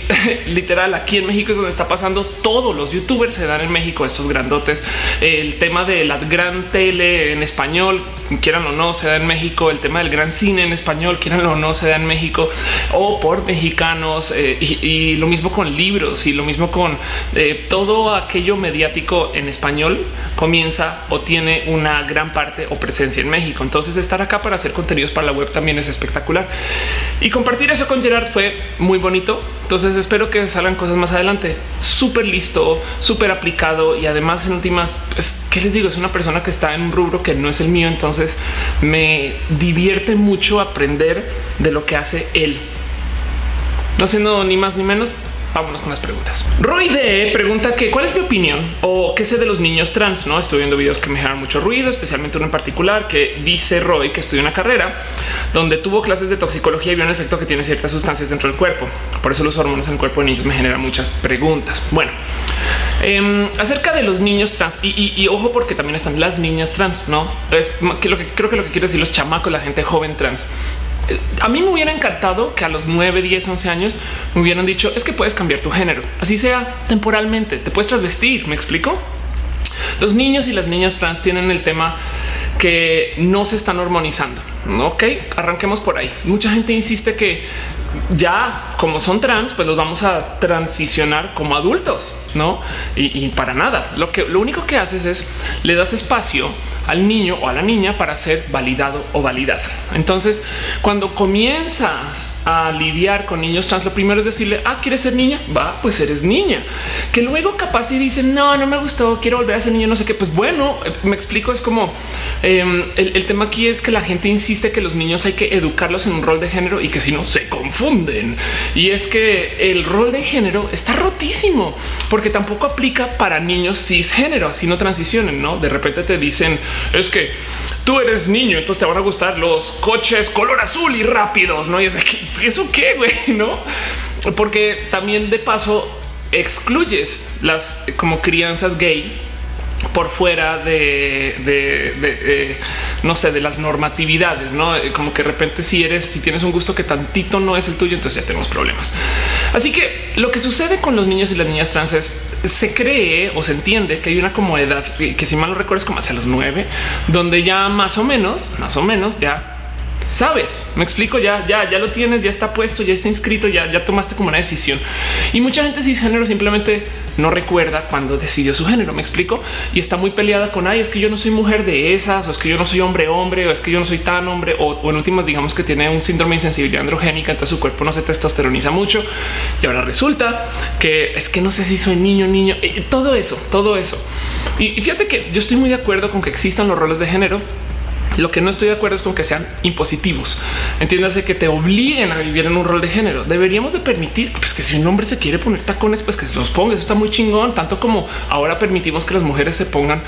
Literal, aquí en México es donde está pasando todo. Los youtubers se dan en México, estos grandotes, el tema de la gran tele en español, quieran o no, se da en México. El tema del gran cine en español, quieran o no, se da en México o por mexicanos, y lo mismo con libros y lo mismo con todo aquello mediático en español comienza o tiene una gran parte o presencia en México. Entonces estar acá para hacer contenidos para la web también es espectacular, y compartir eso con Gerard fue muy bonito. Entonces espero que salgan cosas más adelante. Súper listo, súper aplicado, y además en últimas, pues, ¿qué les digo? Es una persona que está en un rubro que no es el mío, entonces me divierte mucho aprender de lo que hace él. No siendo ni más ni menos, vámonos con las preguntas. Roy D pregunta que cuál es mi opinión o qué sé de los niños trans. No estoy viendo videos que me generan mucho ruido, especialmente uno en particular que dice Roy que estudió una carrera donde tuvo clases de toxicología y vio un efecto que tiene ciertas sustancias dentro del cuerpo. Por eso los hormonas en el cuerpo de niños me generan muchas preguntas. Bueno, acerca de los niños trans y ojo, porque también están las niñas trans. No es que lo que creo que lo que quiero decir los chamacos, la gente joven trans. A mí me hubiera encantado que a los 9, 10, 11 años me hubieran dicho es que puedes cambiar tu género, así sea temporalmente, te puedes transvestir. ¿Me explico? Los niños y las niñas trans tienen el tema que no se están hormonizando. Ok, arranquemos por ahí. Mucha gente insiste que ya como son trans, pues los vamos a transicionar como adultos, ¿no? Y para nada. Lo único que haces es le das espacio al niño o a la niña para ser validado o validada. Entonces, cuando comienzas a lidiar con niños trans, lo primero es decirle, ah, ¿quieres ser niña? Va, pues eres niña. Que luego capaz y dicen, no, no me gustó, quiero volver a ser niño, no sé qué. Pues bueno, me explico, es como el tema aquí es que la gente insiste que los niños hay que educarlos en un rol de género y que si no se confunden. Y es que el rol de género está rotísimo porque tampoco aplica para niños cisgénero, así no transicionen, ¿no? De repente te dicen, es que tú eres niño, entonces te van a gustar los coches color azul y rápidos, ¿no? Y es de que eso qué, güey, ¿no? Porque también de paso excluyes las como crianzas gay por fuera de no sé, de las normatividades, ¿no? Como que de repente si tienes un gusto que tantito no es el tuyo, entonces ya tenemos problemas. Así que lo que sucede con los niños y las niñas trans es se cree o se entiende que hay una como edad que, si mal no recuerdo, es como hacia los 9, donde ya más o menos ya sabes, me explico, ya lo tienes, ya está puesto, ya está inscrito, ya tomaste como una decisión. Y mucha gente cisgénero simplemente no recuerda cuando decidió su género, me explico, y está muy peleada con, ay, es que yo no soy mujer de esas, o es que yo no soy hombre, o es que yo no soy tan hombre, o en últimas digamos que tiene un síndrome de insensibilidad androgénica, entonces su cuerpo no se testosteroniza mucho y ahora resulta que es que no sé si soy niño, todo eso. Y fíjate que yo estoy muy de acuerdo con que existan los roles de género. Lo que no estoy de acuerdo es con que sean impositivos. Entiéndase, que te obliguen a vivir en un rol de género. Deberíamos de permitir, pues, que si un hombre se quiere poner tacones, pues que se los ponga. Eso está muy chingón, tanto como ahora permitimos que las mujeres se pongan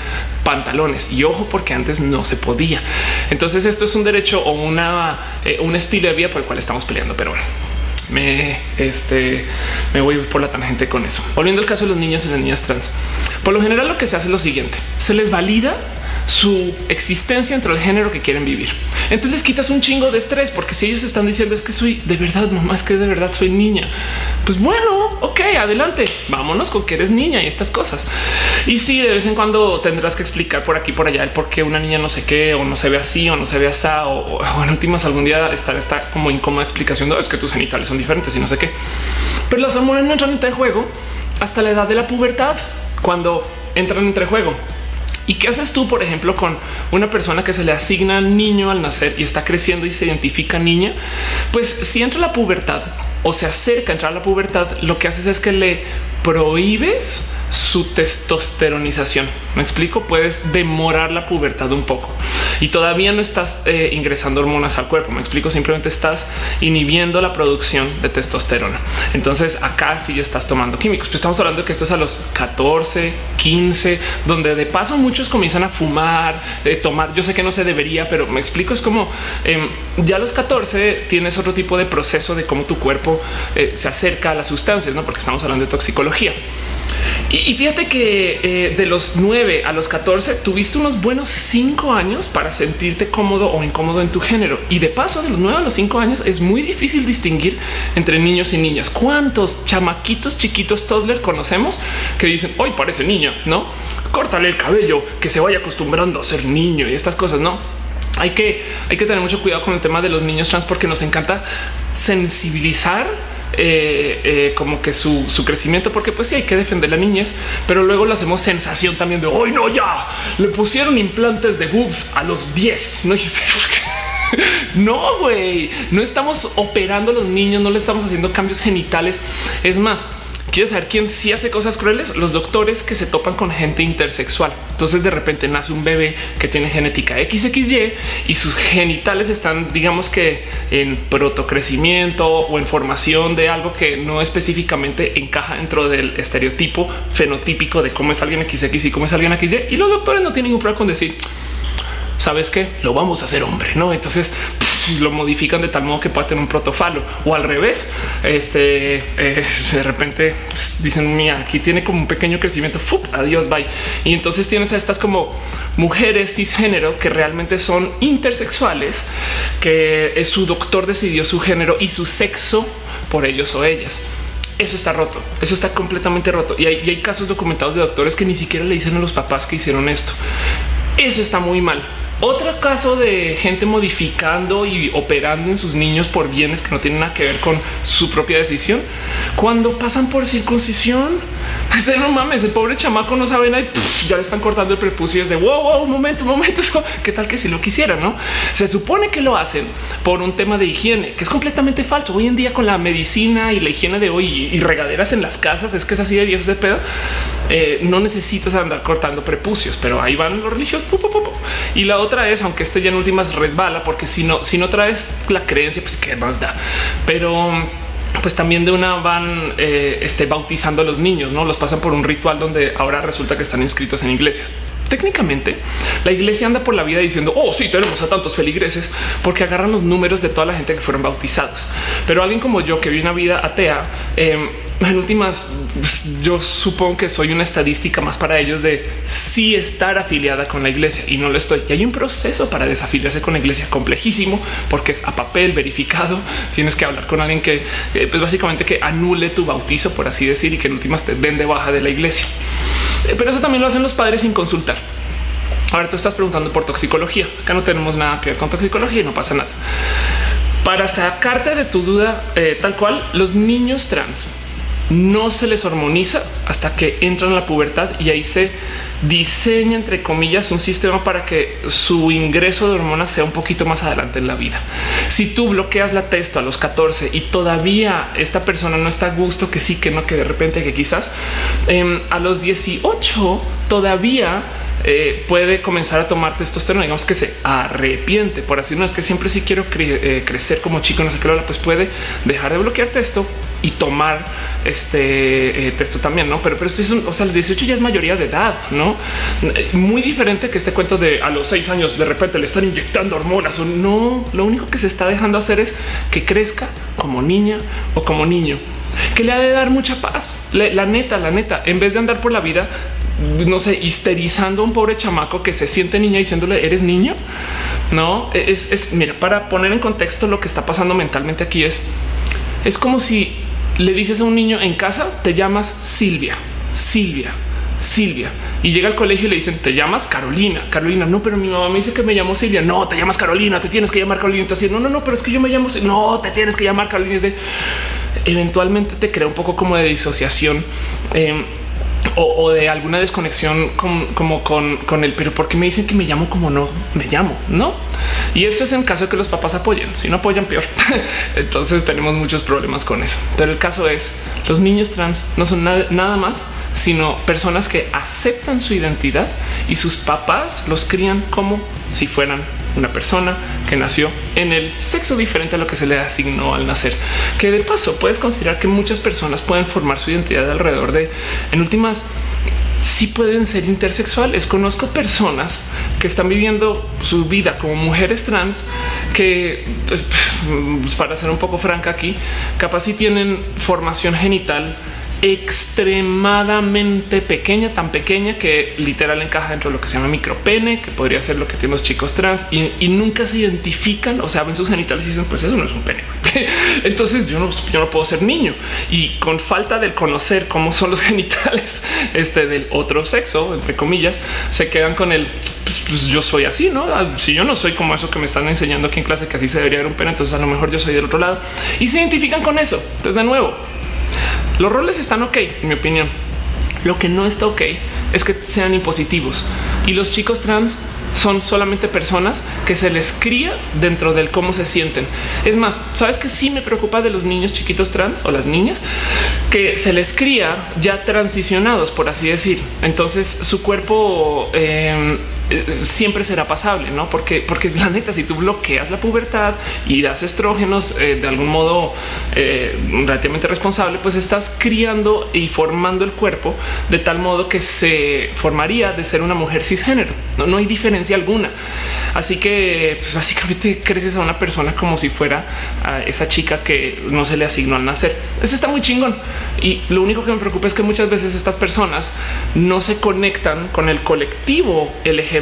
pantalones. Y ojo, porque antes no se podía. Entonces esto es un derecho o un estilo de vida por el cual estamos peleando. Pero bueno, me voy por la tangente con eso. Volviendo al caso de los niños y las niñas trans, por lo general lo que se hace es lo siguiente: se les valida su existencia dentro del género que quieren vivir. Entonces les quitas un chingo de estrés, porque si ellos están diciendo, es que soy de verdad, mamá, es que de verdad soy niña, pues bueno, ok, adelante, vámonos con que eres niña y estas cosas. Y si de vez en cuando tendrás que explicar por aquí, por allá, el por qué una niña no sé qué, o no se ve así, o no se ve asá, o en últimas algún día estará esta como incómoda explicación de, es que tus genitales son diferentes y no sé qué. Pero los amores no entran entre juego hasta la edad de la pubertad, cuando entran entre juego. ¿Y qué haces tú, por ejemplo, con una persona que se le asigna niño al nacer y está creciendo y se identifica niña? Pues si entra la pubertad o se acerca a entrar a la pubertad, lo que haces es que le prohíbes su testosteronización. Me explico, puedes demorar la pubertad un poco y todavía no estás ingresando hormonas al cuerpo. Me explico, simplemente estás inhibiendo la producción de testosterona. Entonces acá sí ya estás tomando químicos, pero estamos hablando de que esto es a los 14, 15, donde de paso muchos comienzan a fumar, tomar. Yo sé que no se debería, pero me explico, es como ya a los 14 tienes otro tipo de proceso de cómo tu cuerpo se acerca a las sustancias, ¿no? Porque estamos hablando de toxicología. Y fíjate que de los 9 a los 14 tuviste unos buenos 5 años para sentirte cómodo o incómodo en tu género. Y de paso, de los 9 a los 5 años es muy difícil distinguir entre niños y niñas. ¿Cuántos chamaquitos chiquitos toddler conocemos que dicen, hoy parece niña, ¿no? Córtale el cabello, que se vaya acostumbrando a ser niño y estas cosas, ¿no? Hay que tener mucho cuidado con el tema de los niños trans, porque nos encanta sensibilizar como que su crecimiento, porque pues sí hay que defender la niñez, pero luego lo hacemos sensación también de hoy. No, ya le pusieron implantes de boobs a los 10. No, no, güey, no estamos operando a los niños, no le estamos haciendo cambios genitales. Es más, ¿quieres saber quién sí hace cosas crueles? Los doctores que se topan con gente intersexual. Entonces de repente nace un bebé que tiene genética XXY y sus genitales están, digamos que en protocrecimiento o en formación de algo que no específicamente encaja dentro del estereotipo fenotípico de cómo es alguien XX y cómo es alguien XY. Y los doctores no tienen ningún problema con decir, ¿sabes qué? Lo vamos a hacer hombre, ¿no? Entonces lo modifican de tal modo que pueda tener un protofalo, o al revés. De repente dicen, mira, aquí tiene como un pequeño crecimiento. ¡Fup! Adiós, bye. Y entonces tienes a estas como mujeres cisgénero que realmente son intersexuales, que su doctor decidió su género y su sexo por ellos o ellas. Eso está roto. Eso está completamente roto. Y hay casos documentados de doctores que ni siquiera le dicen a los papás que hicieron esto. Eso está muy mal. Otro caso de gente modificando y operando en sus niños por bienes que no tienen nada que ver con su propia decisión cuando pasan por circuncisión. Pues no mames, el pobre chamaco no sabe nada y ya le están cortando el prepucio y es de wow, wow, un momento, un momento. ¿Qué tal que si lo quisieran? No se supone que lo hacen por un tema de higiene, que es completamente falso. Hoy en día con la medicina y la higiene de hoy y regaderas en las casas, es que es así de viejos de pedo. No necesitas andar cortando prepucios, pero ahí van los religiosos. Y la otra es, aunque este ya en últimas resbala, porque si no traes la creencia, pues qué más da. Pero pues también de una van bautizando a los niños, no los pasan por un ritual donde ahora resulta que están inscritos en iglesias. Técnicamente la iglesia anda por la vida diciendo oh sí, tenemos a tantos feligreses, porque agarran los números de toda la gente que fueron bautizados. Pero alguien como yo, que vive una vida atea, en últimas yo supongo que soy una estadística más para ellos de sí estar afiliada con la iglesia, y no lo estoy. Y hay un proceso para desafiliarse con la iglesia complejísimo, porque es a papel verificado. Tienes que hablar con alguien que pues básicamente que anule tu bautizo, por así decir, y que en últimas te den de baja de la iglesia. Pero eso también lo hacen los padres sin consultar. Ahora tú estás preguntando por toxicología. Acá no tenemos nada que ver con toxicología y no pasa nada. Para sacarte de tu duda, tal cual, los niños trans no se les hormoniza hasta que entran a la pubertad, y ahí se diseña, entre comillas, un sistema para que su ingreso de hormonas sea un poquito más adelante en la vida. Si tú bloqueas la testo a los 14 y todavía esta persona no está a gusto, que sí, que no, que de repente, que quizás a los 18 todavía puede comenzar a tomar testosterona, digamos que se arrepiente por así. No es que siempre si quiero crecer como chico, no sé qué, pues puede dejar de bloquear testo y tomar testo también, ¿no? Pero esto es o sea, los 18 ya es mayoría de edad, ¿no? Muy diferente que este cuento de a los 6 años de repente le están inyectando hormonas. O no, lo único que se está dejando hacer es que crezca como niña o como niño, que le ha de dar mucha paz. La neta, en vez de andar por la vida, no sé, histerizando a un pobre chamaco que se siente niña diciéndole eres niño. No es mira, para poner en contexto lo que está pasando mentalmente aquí, es como si le dices a un niño en casa, te llamas Silvia, y llega al colegio y le dicen te llamas Carolina. No, pero mi mamá me dice que me llamo Silvia. No, te llamas Carolina, te tienes que llamar Carolina. Entonces, no, pero es que yo me llamo Silvia. No, te tienes que llamar Carolina. Es de eventualmente te crea un poco como de disociación o de alguna desconexión con el pero porque me dicen que me llamo como no me llamo, ¿no? Y esto es en caso de que los papás apoyen. Si no apoyan, peor. Entonces tenemos muchos problemas con eso. Pero el caso es, los niños trans no son nada más sino personas que aceptan su identidad y sus papás los crían como si fueran una persona que nació en el sexo diferente a lo que se le asignó al nacer. Que de paso puedes considerar que muchas personas pueden formar su identidad alrededor de, en últimas, sí pueden ser intersexuales. Conozco personas que están viviendo su vida como mujeres trans que, pues, para ser un poco franca aquí, capaz sí tienen formación genital extremadamente pequeña, tan pequeña que literal encaja dentro de lo que se llama micropene, que podría ser lo que tienen los chicos trans, y nunca se identifican. O sea, ven sus genitales y dicen pues eso no es un pene. Entonces yo no puedo ser niño, y con falta de conocer cómo son los genitales del otro sexo, entre comillas, se quedan con el pues yo soy así, ¿no? Si yo no soy como eso que me están enseñando aquí en clase, que así se debería ver un pene, entonces a lo mejor yo soy del otro lado, y se identifican con eso. Entonces, de nuevo, los roles están ok, en mi opinión. Lo que no está ok es que sean impositivos, y los chicos trans son solamente personas que se les cría dentro del cómo se sienten. Es más, sabes que sí me preocupa de los niños chiquitos trans o las niñas que se les cría ya transicionados, por así decir. Entonces su cuerpo siempre será pasable, ¿no? Porque la neta, si tú bloqueas la pubertad y das estrógenos de algún modo relativamente responsable, pues estás criando y formando el cuerpo de tal modo que se formaría de ser una mujer cisgénero. No hay diferencia alguna. Así que pues básicamente creces a una persona como si fuera a esa chica que no se le asignó al nacer. Eso está muy chingón. Y lo único que me preocupa es que muchas veces estas personas no se conectan con el colectivo LGBT,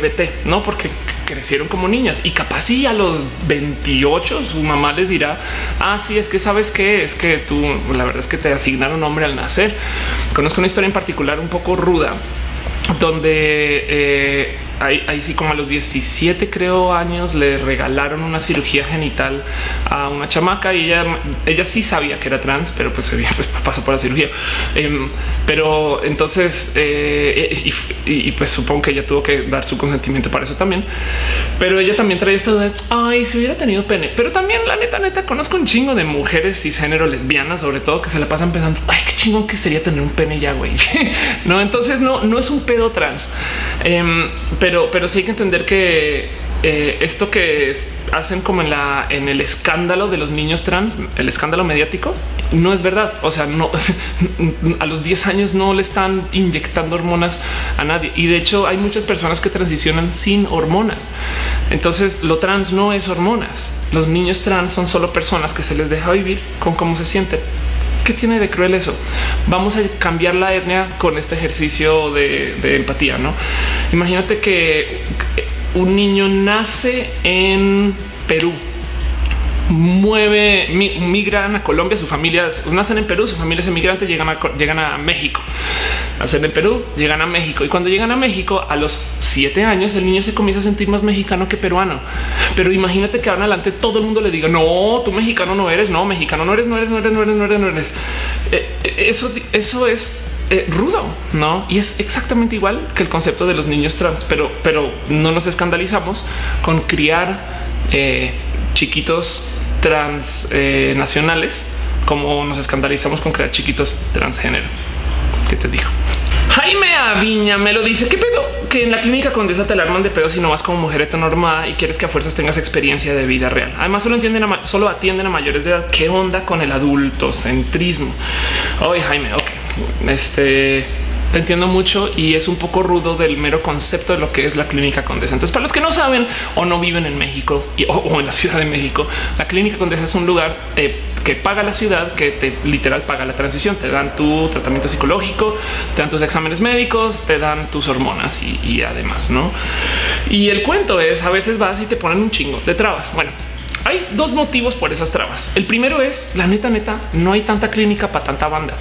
no, porque crecieron como niñas, y capaz y a los 28 su mamá les dirá así, es que sabes que es que tú, la verdad es que te asignaron hombre al nacer. Conozco una historia en particular un poco ruda donde ahí sí, como a los 17 creo años, le regalaron una cirugía genital a una chamaca y ella sí sabía que era trans, pero pues pasó por la cirugía. Pero entonces pues supongo que ella tuvo que dar su consentimiento para eso también, pero ella también traía esta duda. Ay, si hubiera tenido pene. Pero también la neta conozco un chingo de mujeres cisgénero lesbianas, sobre todo, que se la pasan pensando, ay, qué chingón que sería tener un pene ya, güey. No, entonces no es un pedo trans. Pero sí hay que entender que esto que hacen como en el escándalo de los niños trans, el escándalo mediático, no es verdad. O sea, no, a los 10 años no le están inyectando hormonas a nadie. Y de hecho hay muchas personas que transicionan sin hormonas. Entonces lo trans no es hormonas. Los niños trans son solo personas que se les deja vivir con cómo se sienten. ¿Qué tiene de cruel eso? Vamos a cambiar la etnia con este ejercicio de empatía, ¿no? Imagínate que un niño nace en Perú, migran a Colombia, sus familias nacen en Perú, sus familias emigrantes llegan a México, nacen en Perú, llegan a México, y cuando llegan a México a los 7 años el niño se comienza a sentir más mexicano que peruano. Pero imagínate que ahora adelante todo el mundo le diga, no, tú mexicano no eres, no, mexicano no eres. Eso es rudo, ¿no? Y es exactamente igual que el concepto de los niños trans, pero no nos escandalizamos con criar chiquitos transnacionales como nos escandalizamos con crear chiquitos transgénero. ¿Qué te digo? Jaime Aviña me lo dice. ¿Qué pedo? Que en la Clínica Condesa te alarman de pedo si no vas como mujer heteronormada y quieres que a fuerzas tengas experiencia de vida real. Además, solo atienden a mayores de edad. ¿Qué onda con el adultocentrismo? Oye, Jaime, ok. Te entiendo mucho y es un poco rudo del mero concepto de lo que es la Clínica Condesa. Entonces, para los que no saben o no viven en México o en la Ciudad de México, la Clínica Condesa es un lugar que paga la ciudad, que te literal paga la transición. Te dan tu tratamiento psicológico, te dan tus exámenes médicos, te dan tus hormonas y además, ¿no? Y el cuento es, a veces vas y te ponen un chingo de trabas. Bueno, hay dos motivos por esas trabas. El primero es la neta, no hay tanta clínica para tanta banda.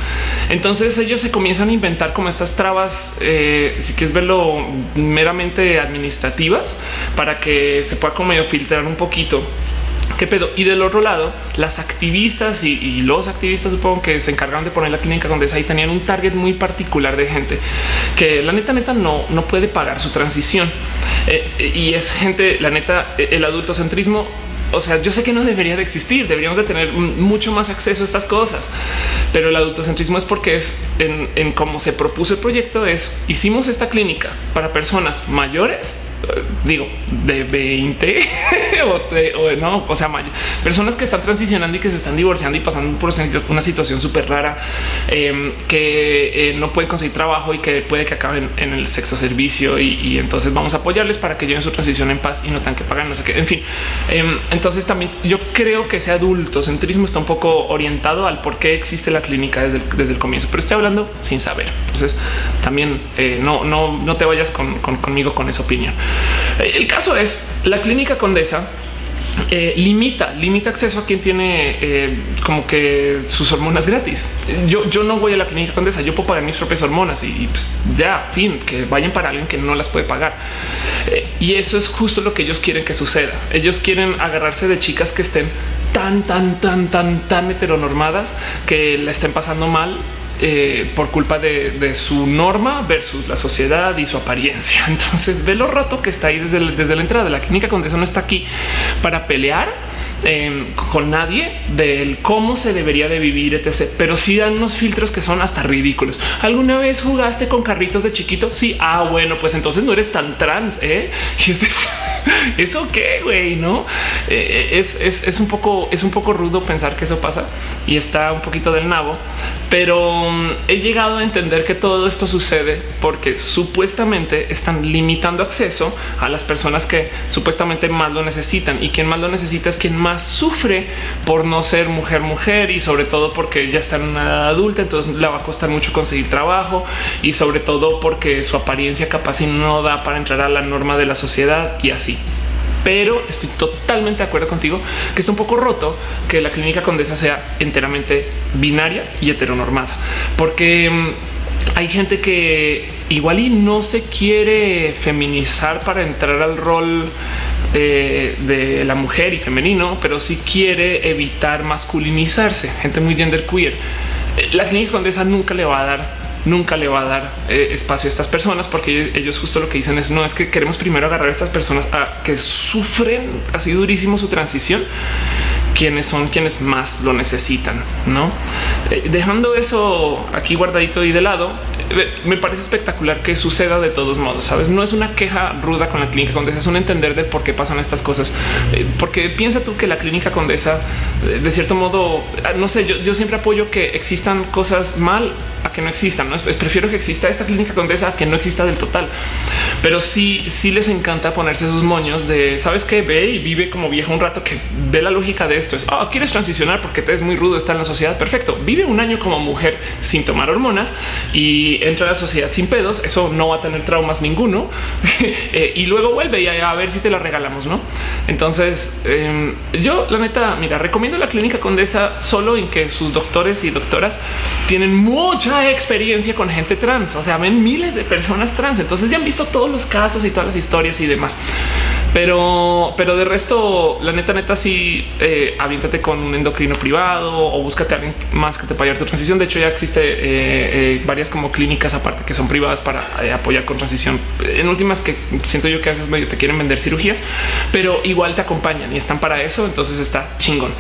Entonces ellos se comienzan a inventar como estas trabas, si quieres verlo meramente administrativas, para que se pueda como medio filtrar un poquito. ¿Qué pedo? Y del otro lado, las activistas y los activistas, supongo que se encargaron de poner la Clínica Condesa y tenían un target muy particular de gente que la neta no puede pagar su transición. Y es gente, la neta, el adultocentrismo. O sea, yo sé que no debería de existir, deberíamos de tener mucho más acceso a estas cosas, pero el adultocentrismo es porque es en cómo se propuso el proyecto. Es hicimos esta clínica para personas mayores, digo de 20 personas que están transicionando y que se están divorciando y pasando por una situación súper rara, que no pueden conseguir trabajo y que puede que acaben en el sexo servicio, y entonces vamos a apoyarles para que lleven su transición en paz y no tengan que pagar, no sé qué, en fin. Entonces también yo creo que ese adultocentrismo está un poco orientado al por qué existe la clínica desde el comienzo, pero estoy hablando sin saber. Entonces también no te vayas conmigo con esa opinión. El caso es, la Clínica Condesa limita acceso a quien tiene como que sus hormonas gratis. Yo no voy a la Clínica Condesa, yo puedo pagar mis propias hormonas y pues ya, fin, que vayan para alguien que no las puede pagar. Y eso es justo lo que ellos quieren que suceda. Ellos quieren agarrarse de chicas que estén tan heteronormadas que la estén pasando mal por culpa de su norma versus la sociedad y su apariencia. Entonces ve lo roto que está ahí desde la entrada. La Clínica Condesa no está aquí para pelear con nadie del cómo se debería de vivir, etc. Pero sí dan unos filtros que son hasta ridículos. ¿Alguna vez jugaste con carritos de chiquito? Sí. Ah, bueno, pues entonces no eres tan trans, ¿eh? ¿Eso qué, güey? No es un poco rudo pensar que eso pasa y está un poquito del nabo, pero he llegado a entender que todo esto sucede porque supuestamente están limitando acceso a las personas que supuestamente más lo necesitan, y quien más lo necesita es quien más sufre por no ser mujer, y sobre todo porque ya está en una edad adulta, entonces le va a costar mucho conseguir trabajo, y sobre todo porque su apariencia capaz y no da para entrar a la norma de la sociedad y así. Pero estoy totalmente de acuerdo contigo que está un poco roto que la Clínica Condesa sea enteramente binaria y heteronormada, porque hay gente que igual y no se quiere feminizar para entrar al rol de la mujer y femenino, pero sí quiere evitar masculinizarse. Gente muy genderqueer. La Clínica Condesa nunca le va a dar espacio a estas personas, porque ellos justo lo que dicen es no, es que queremos primero agarrar a estas personas a que sufren así durísimo su transición, quienes son quienes más lo necesitan, ¿no? Dejando eso aquí guardadito y de lado, me parece espectacular que suceda de todos modos, ¿sabes? No es una queja ruda con la Clínica Condesa, es un entender de por qué pasan estas cosas. Porque piensa tú que la Clínica Condesa, de cierto modo, no sé, yo siempre apoyo que existan cosas mal a que no existan, ¿no? Prefiero que exista esta Clínica Condesa a que no exista del total. Pero sí les encanta ponerse sus moños de, ¿sabes qué? Ve y vive como vieja un rato, que ve la lógica de esto es, oh, quieres transicionar porque te es muy rudo, está en la sociedad, perfecto, vive un año como mujer sin tomar hormonas y entra a la sociedad sin pedos, eso no va a tener traumas ninguno y luego vuelve y a ver si te la regalamos, ¿no? Entonces yo la neta, mira, recomiendo la Clínica Condesa solo en que sus doctores y doctoras tienen mucha experiencia con gente trans, o sea, ven miles de personas trans, entonces ya han visto todos los casos y todas las historias y demás, pero de resto, la neta sí, aviéntate con un endocrino privado o búscate a alguien más que te apoye tu transición. De hecho, ya existe varias como clínicas aparte que son privadas para apoyar con transición. En últimas, que siento yo que a veces medio te quieren vender cirugías, pero igual te acompañan y están para eso. Entonces está chingón.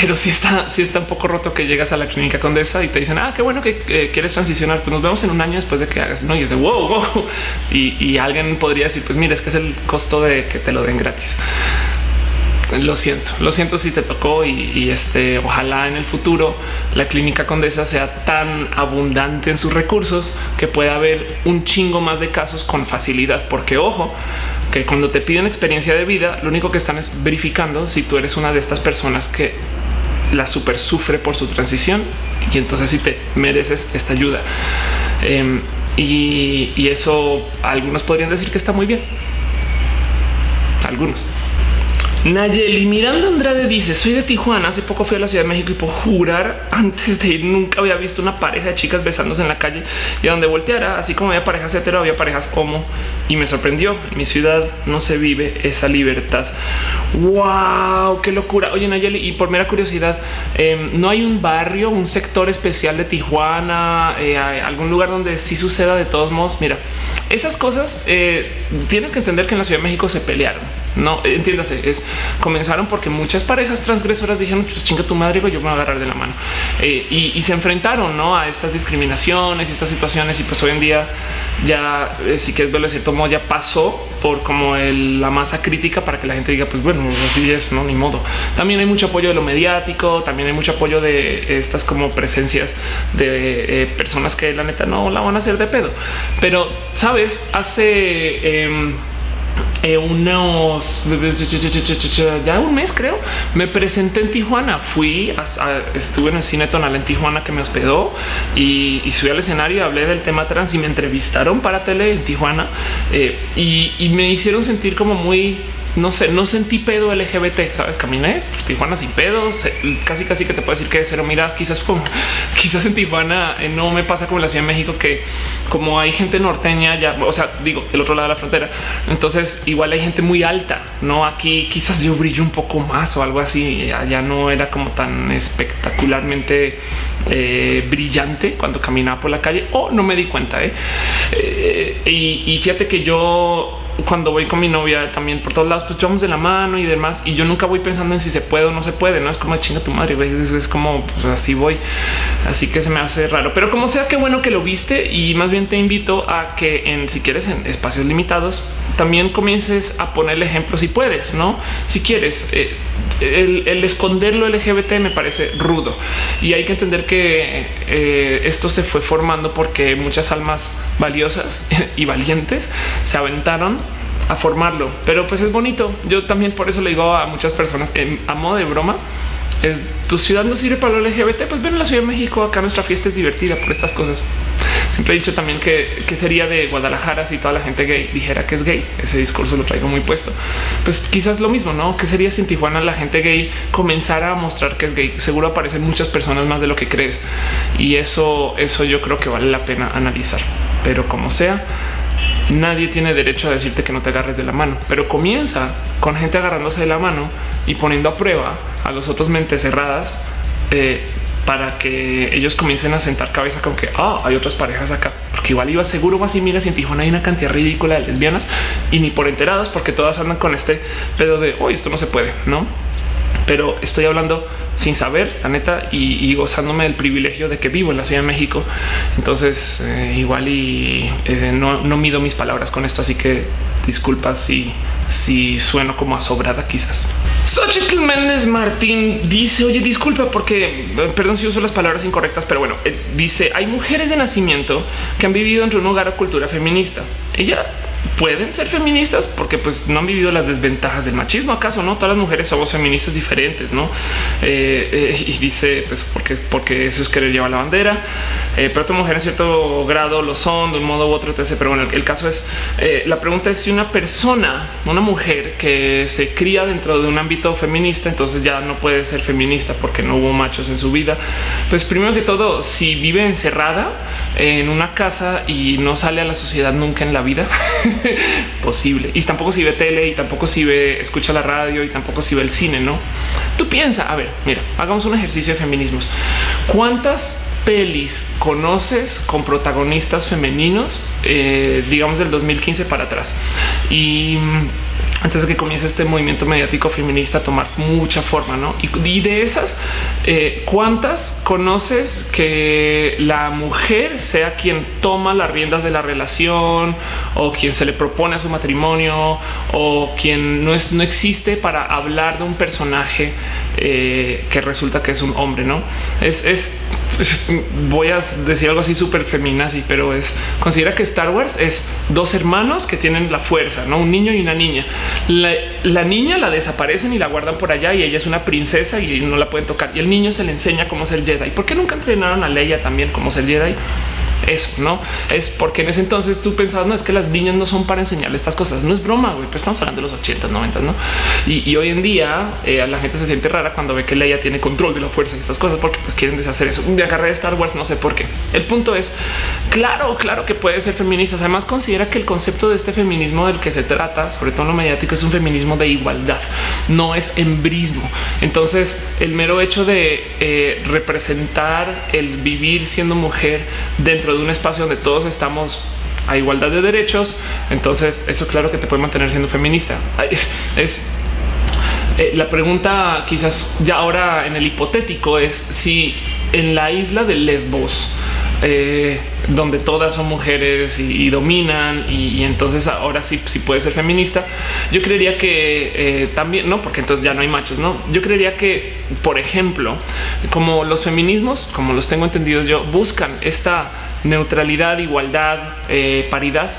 Pero sí está un poco roto que llegas a la Clínica Condesa y te dicen, ah, qué bueno que quieres transicionar, pues nos vemos en un año después de que hagas, ¿no? Y es de wow. Y alguien podría decir, pues mira, es que es el costo de que te lo den gratis. Lo siento si te tocó y ojalá en el futuro la Clínica Condesa sea tan abundante en sus recursos que pueda haber un chingo más de casos con facilidad, porque ojo, que cuando te piden experiencia de vida, lo único que están es verificando si tú eres una de estas personas que la super sufre por su transición y entonces si te mereces esta ayuda. Y eso algunos podrían decir que está muy bien. Algunos. Nayeli Miranda Andrade dice, soy de Tijuana, hace poco fui a la Ciudad de México y por jurar antes de ir nunca había visto una pareja de chicas besándose en la calle, y a donde volteara, así como había parejas hetero, había parejas homo y me sorprendió. En mi ciudad no se vive esa libertad. Wow, qué locura. Oye, Nayeli, y por mera curiosidad, ¿no hay un barrio, un sector especial de Tijuana, algún lugar donde sí suceda de todos modos? Mira, esas cosas tienes que entender que en la Ciudad de México se pelearon. No, entiéndase, comenzaron porque muchas parejas transgresoras dijeron, pues chinga tu madre, yo me voy a agarrar de la mano y se enfrentaron, ¿no?, a estas discriminaciones y estas situaciones. Y pues hoy en día ya sí que es verlo de cierto modo, ya pasó por como la masa crítica para que la gente diga, pues bueno, así es, no, ni modo. También hay mucho apoyo de lo mediático, también hay mucho apoyo de estas como presencias de personas que la neta no la van a hacer de pedo. Pero sabes, hace unos ya un mes creo me presenté en Tijuana, estuve en el cine Tonal en Tijuana que me hospedó y subí al escenario y hablé del tema trans y me entrevistaron para tele en Tijuana y me hicieron sentir como muy, no sé, no sentí pedo LGBT, sabes, caminé por Tijuana sin pedos, casi que te puedo decir que de cero miradas. Quizás en Tijuana no me pasa como en la Ciudad de México, que como hay gente norteña ya, o sea, digo, del otro lado de la frontera, entonces igual hay gente muy alta, no, aquí quizás yo brillo un poco más o algo así, allá no era como tan espectacularmente brillante cuando caminaba por la calle o no me di cuenta. Y fíjate que yo cuando voy con mi novia también por todos lados, pues vamos de la mano y demás. Y yo nunca voy pensando en si se puede o no se puede. No es como chinga tu madre, güey. Es como pues así voy. Así que se me hace raro, pero como sea, qué bueno que lo viste. Y más bien te invito a que si quieres en espacios limitados también comiences a ponerle ejemplos si puedes, no, si quieres. El esconder lo LGBT me parece rudo y hay que entender que esto se fue formando porque muchas almas valiosas y valientes se aventaron a formarlo, pero pues es bonito. Yo también por eso le digo a muchas personas a modo de broma, tu ciudad no sirve para lo LGBT, pues ven a la Ciudad de México, acá nuestra fiesta es divertida por estas cosas. Siempre he dicho también que sería de Guadalajara si toda la gente gay dijera que es gay. Ese discurso lo traigo muy puesto. Pues quizás lo mismo, ¿no? ¿Qué sería si en Tijuana la gente gay comenzara a mostrar que es gay? Seguro aparecen muchas personas más de lo que crees. Y eso yo creo que vale la pena analizar. Pero como sea, nadie tiene derecho a decirte que no te agarres de la mano, pero comienza con gente agarrándose de la mano y poniendo a prueba a los otros mentes cerradas para que ellos comiencen a sentar cabeza con que hay otras parejas acá, porque igual iba seguro más y mira, si en Tijuana hay una cantidad ridícula de lesbianas y ni por enterados, porque todas andan con este pedo de hoy esto no se puede, ¿no? Pero estoy hablando sin saber, la neta, y gozándome del privilegio de que vivo en la Ciudad de México. Entonces igual y no mido mis palabras con esto, así que disculpas si sueno como a sobrada quizás. Xochitl Méndez Martín dice, oye, disculpa porque, perdón si uso las palabras incorrectas, pero bueno, dice, hay mujeres de nacimiento que han vivido entre un hogar o cultura feminista. Ella... pueden ser feministas porque pues no han vivido las desventajas del machismo. ¿Acaso no? Todas las mujeres somos feministas diferentes, ¿no? Y dice pues porque eso es querer llevar la bandera, pero tu mujer en cierto grado lo son de un modo u otro, etc. Pero bueno, el caso es la pregunta es si una persona, una mujer que se cría dentro de un ámbito feminista, entonces ya no puede ser feminista porque no hubo machos en su vida. Pues primero que todo, si vive encerrada en una casa y no sale a la sociedad nunca en la vida, posible. Y tampoco si ve tele y tampoco si ve, escucha la radio y tampoco si ve el cine, ¿no? Tú piensa, a ver, mira, hagamos un ejercicio de feminismos. ¿Cuántas pelis conoces con protagonistas femeninos, digamos del 2015 para atrás? Y antes de que comience este movimiento mediático feminista a tomar mucha forma, ¿no? Y de esas, ¿cuántas conoces que la mujer sea quien toma las riendas de la relación o quien se le propone a su matrimonio o quien no existe para hablar de un personaje que resulta que es un hombre, ¿no? Voy a decir algo así súper feminazi, pero considera que Star Wars es dos hermanos que tienen la fuerza, ¿no? Un niño y una niña. La niña la desaparecen y la guardan por allá y ella es una princesa y no la pueden tocar. Y el niño se le enseña cómo ser Jedi. ¿Por qué nunca entrenaron a Leia también cómo ser Jedi? Eso no es porque en ese entonces tú pensabas, no es que las niñas no son para enseñarle estas cosas. No es broma, güey. Pues estamos hablando de los 80, 90, no? Y hoy en día la gente se siente rara cuando ve que Leia tiene control de la fuerza y estas cosas porque pues quieren deshacer eso. Me agarré de Star Wars, no sé por qué. El punto es claro que puede ser feminista. Además, considera que el concepto de este feminismo del que se trata, sobre todo en lo mediático, es un feminismo de igualdad, no es embrismo. Entonces, el mero hecho de representar el vivir siendo mujer dentro de un espacio donde todos estamos a igualdad de derechos, entonces eso claro que te puede mantener siendo feminista. Es la pregunta quizás ya ahora en el hipotético es si en la isla de Lesbos, donde todas son mujeres y dominan y entonces ahora sí puede ser feminista. Yo creería que también no, porque entonces ya no hay machos, ¿no? Yo creería que, por ejemplo, como los feminismos, como los tengo entendidos yo, buscan esta neutralidad, igualdad, paridad.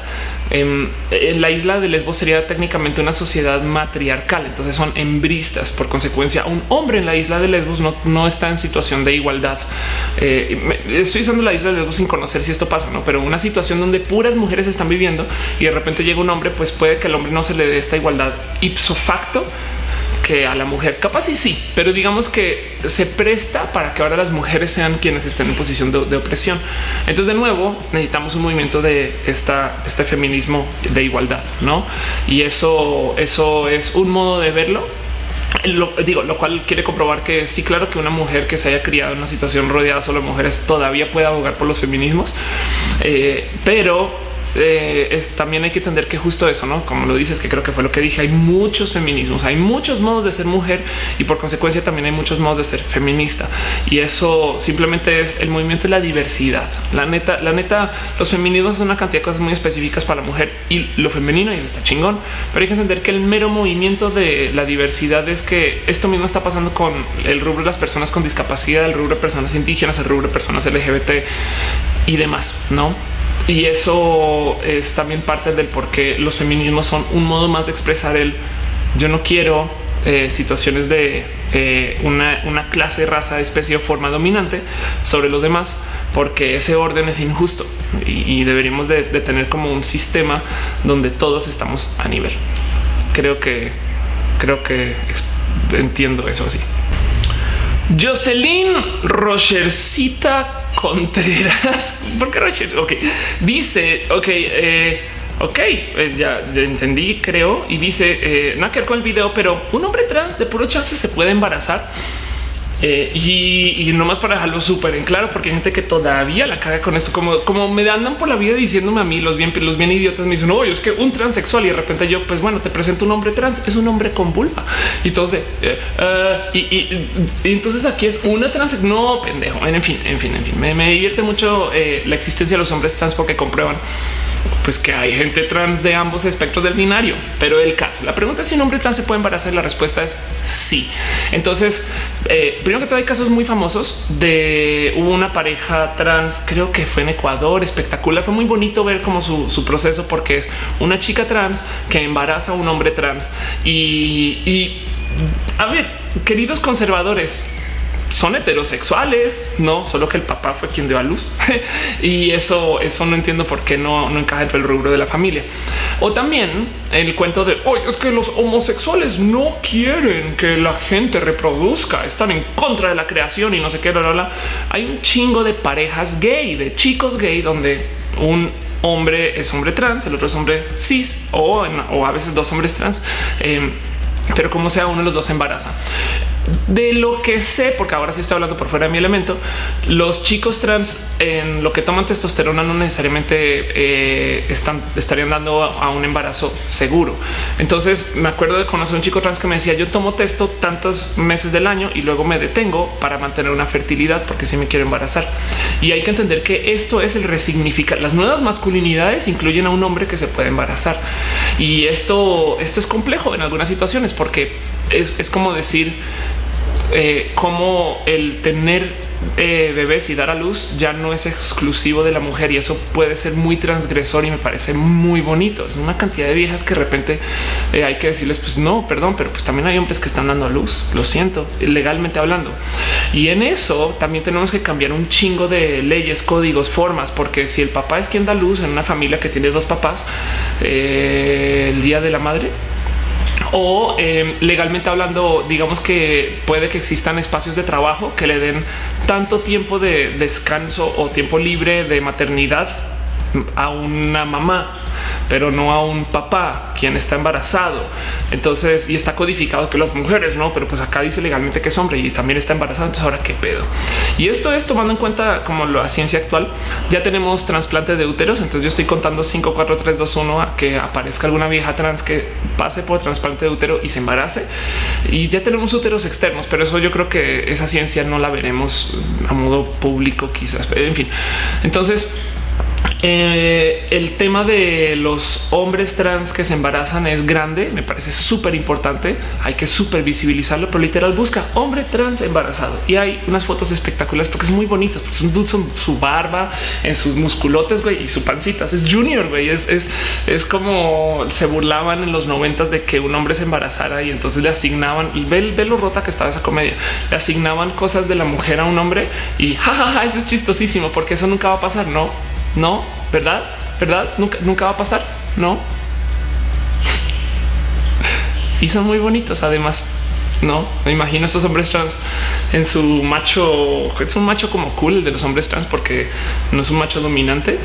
En la isla de Lesbos sería técnicamente una sociedad matriarcal, entonces son hembristas. Por consecuencia, un hombre en la isla de Lesbos no está en situación de igualdad. Estoy usando la isla de Lesbos sin conocer si esto pasa, ¿no? Pero una situación donde puras mujeres están viviendo y de repente llega un hombre, pues puede que al hombre no se le dé esta igualdad ipso facto que a la mujer. Capaz y sí, pero digamos que se presta para que ahora las mujeres sean quienes estén en posición de opresión. Entonces, de nuevo, necesitamos un movimiento de este feminismo de igualdad, ¿no? Y eso es un modo de verlo. Lo cual quiere comprobar que sí, claro que una mujer que se haya criado en una situación rodeada solo de mujeres todavía puede abogar por los feminismos, pero también hay que entender que justo eso, ¿no? Como lo dices, que creo que fue lo que dije, hay muchos feminismos, hay muchos modos de ser mujer y por consecuencia también hay muchos modos de ser feminista. Y eso simplemente es el movimiento de la diversidad. La neta, los feminismos son una cantidad de cosas muy específicas para la mujer y lo femenino, y eso está chingón. Pero hay que entender que el mero movimiento de la diversidad es que esto mismo está pasando con el rubro de las personas con discapacidad, el rubro de personas indígenas, el rubro de personas LGBT y demás, ¿no? Y eso es también parte del por qué los feminismos son un modo más de expresar el yo no quiero, situaciones de una clase, raza, especie o forma dominante sobre los demás, porque ese orden es injusto y deberíamos de tener como un sistema donde todos estamos a nivel. Creo que entiendo eso así. Jocelyn Rochercita Contreras, ¿por qué Rocher? Ok, dice, ok, ya entendí, creo. Y dice, nada que ver con el video, pero un hombre trans de puro chance se puede embarazar. Y nomás para dejarlo súper en claro, porque hay gente que todavía la caga con esto, como me andan por la vida diciéndome a mí, los bien idiotas me dicen, no, es que un transexual, y de repente yo, pues bueno, te presento un hombre trans, es un hombre con vulva, y todos de y entonces aquí es una trans, no pendejo, en fin, me divierte mucho la existencia de los hombres trans, porque comprueban pues que hay gente trans de ambos espectros del binario. Pero el caso, la pregunta es si un hombre trans se puede embarazar y la respuesta es sí. Entonces, primero que todo, hay casos muy famosos de una pareja trans, creo que fue en Ecuador, espectacular. Fue muy bonito ver como su proceso, porque es una chica trans que embaraza a un hombre trans y a ver, queridos conservadores, son heterosexuales, no, solo que el papá fue quien dio a luz y eso no entiendo por qué no encaja dentro del rubro de la familia. O también el cuento de hoy es que los homosexuales no quieren que la gente reproduzca, están en contra de la creación y no sé qué, bla, bla, bla. Hay un chingo de parejas gay, de chicos gay, donde un hombre es hombre trans, el otro es hombre cis o a veces dos hombres trans, pero como sea, uno de los dos se embaraza. De lo que sé, porque ahora sí estoy hablando por fuera de mi elemento, los chicos trans en lo que toman testosterona no necesariamente estarían dando a un embarazo seguro. Entonces me acuerdo de conocer a un chico trans que me decía, yo tomo testo tantos meses del año y luego me detengo para mantener una fertilidad porque si me quiero embarazar. Y hay que entender que esto es el resignificar. Las nuevas masculinidades incluyen a un hombre que se puede embarazar. Y esto es complejo en algunas situaciones, porque es como decir como el tener bebés y dar a luz ya no es exclusivo de la mujer, y eso puede ser muy transgresor y me parece muy bonito. Es una cantidad de viejas que de repente hay que decirles, pues no, perdón, pero pues también hay hombres que están dando a luz, lo siento, legalmente hablando. Y en eso también tenemos que cambiar un chingo de leyes, códigos, formas, porque si el papá es quien da luz en una familia que tiene dos papás, el día de la madre, o legalmente hablando, digamos que puede que existan espacios de trabajo que le den tanto tiempo de descanso o tiempo libre de maternidad a una mamá, pero no a un papá quien está embarazado. Entonces, y está codificado que las mujeres no, pero pues acá dice legalmente que es hombre y también está embarazada. Entonces ahora qué pedo. Y esto es tomando en cuenta como la ciencia actual. Ya tenemos trasplante de úteros. Entonces yo estoy contando 5, 4, 3, 2, 1 a que aparezca alguna vieja trans que pase por trasplante de útero y se embarace. Y ya tenemos úteros externos, pero eso yo creo que esa ciencia no la veremos a modo público quizás, en fin. Entonces, el tema de los hombres trans que se embarazan es grande, me parece súper importante, hay que súper visibilizarlo, pero literal busca hombre trans embarazado y hay unas fotos espectaculares porque son muy bonitas, porque son su barba, en sus musculotes, güey, y su pancita. Es Junior, güey, es como se burlaban en los 90s de que un hombre se embarazara y entonces le asignaban, ve lo rota que estaba esa comedia, le asignaban cosas de la mujer a un hombre y jajaja, eso es chistosísimo porque eso nunca va a pasar, ¿no? No, ¿verdad? ¿Verdad? Nunca va a pasar, ¿no? Y son muy bonitos además, ¿no? Me imagino estos hombres trans en su macho, es un macho como cool el de los hombres trans, porque no es un macho dominante,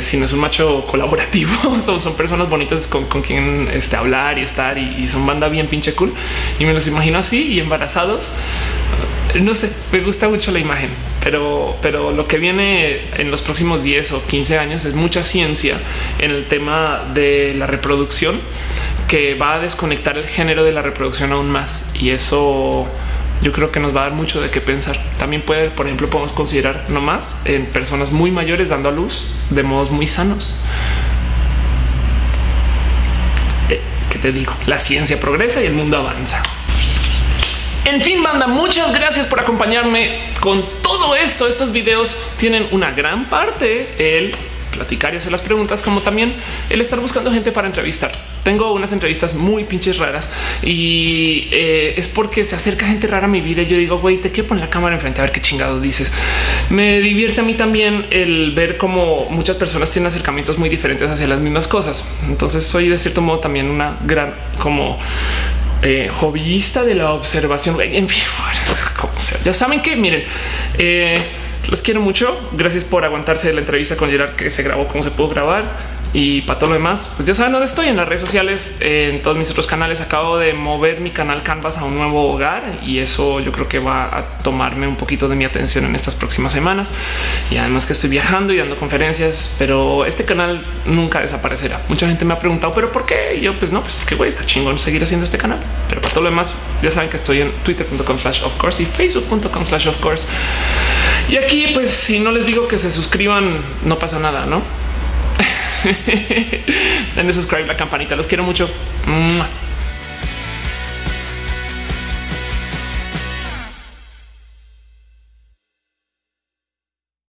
sino es un macho colaborativo. son personas bonitas con quien hablar y estar y son banda bien pinche cool. Y me los imagino así y embarazados. No sé, me gusta mucho la imagen, pero lo que viene en los próximos 10 o 15 años es mucha ciencia en el tema de la reproducción que va a desconectar el género de la reproducción aún más. Y eso yo creo que nos va a dar mucho de qué pensar. También puede, por ejemplo, podemos considerar nomás en personas muy mayores dando a luz de modos muy sanos. ¿Qué te digo? La ciencia progresa y el mundo avanza. En fin, banda, muchas gracias por acompañarme con todo esto. Estos videos tienen una gran parte el platicar y hacer las preguntas, como también el estar buscando gente para entrevistar. Tengo unas entrevistas muy pinches raras y es porque se acerca gente rara a mi vida. Y yo digo, güey, te quiero poner la cámara enfrente a ver qué chingados dices. Me divierte a mí también el ver cómo muchas personas tienen acercamientos muy diferentes hacia las mismas cosas. Entonces soy de cierto modo también una gran como hobbyista de la observación. En fin, como sea, ya saben que miren, los quiero mucho. Gracias por aguantarse la entrevista con Gerard, que se grabó como se pudo grabar. Y para todo lo demás, pues ya saben dónde estoy en las redes sociales, en todos mis otros canales. Acabo de mover mi canal Canvas a un nuevo hogar y eso yo creo que va a tomarme un poquito de mi atención en estas próximas semanas. Y además que estoy viajando y dando conferencias, pero este canal nunca desaparecerá. Mucha gente me ha preguntado, pero ¿por qué? Y yo, pues no, pues porque güey, está chingón seguir haciendo este canal. Pero para todo lo demás, ya saben que estoy en twitter.com/ofcourse y facebook.com/ofcourse. Y aquí, pues si no les digo que se suscriban, no pasa nada, ¿no? Denle subscribe, la campanita. Los quiero mucho.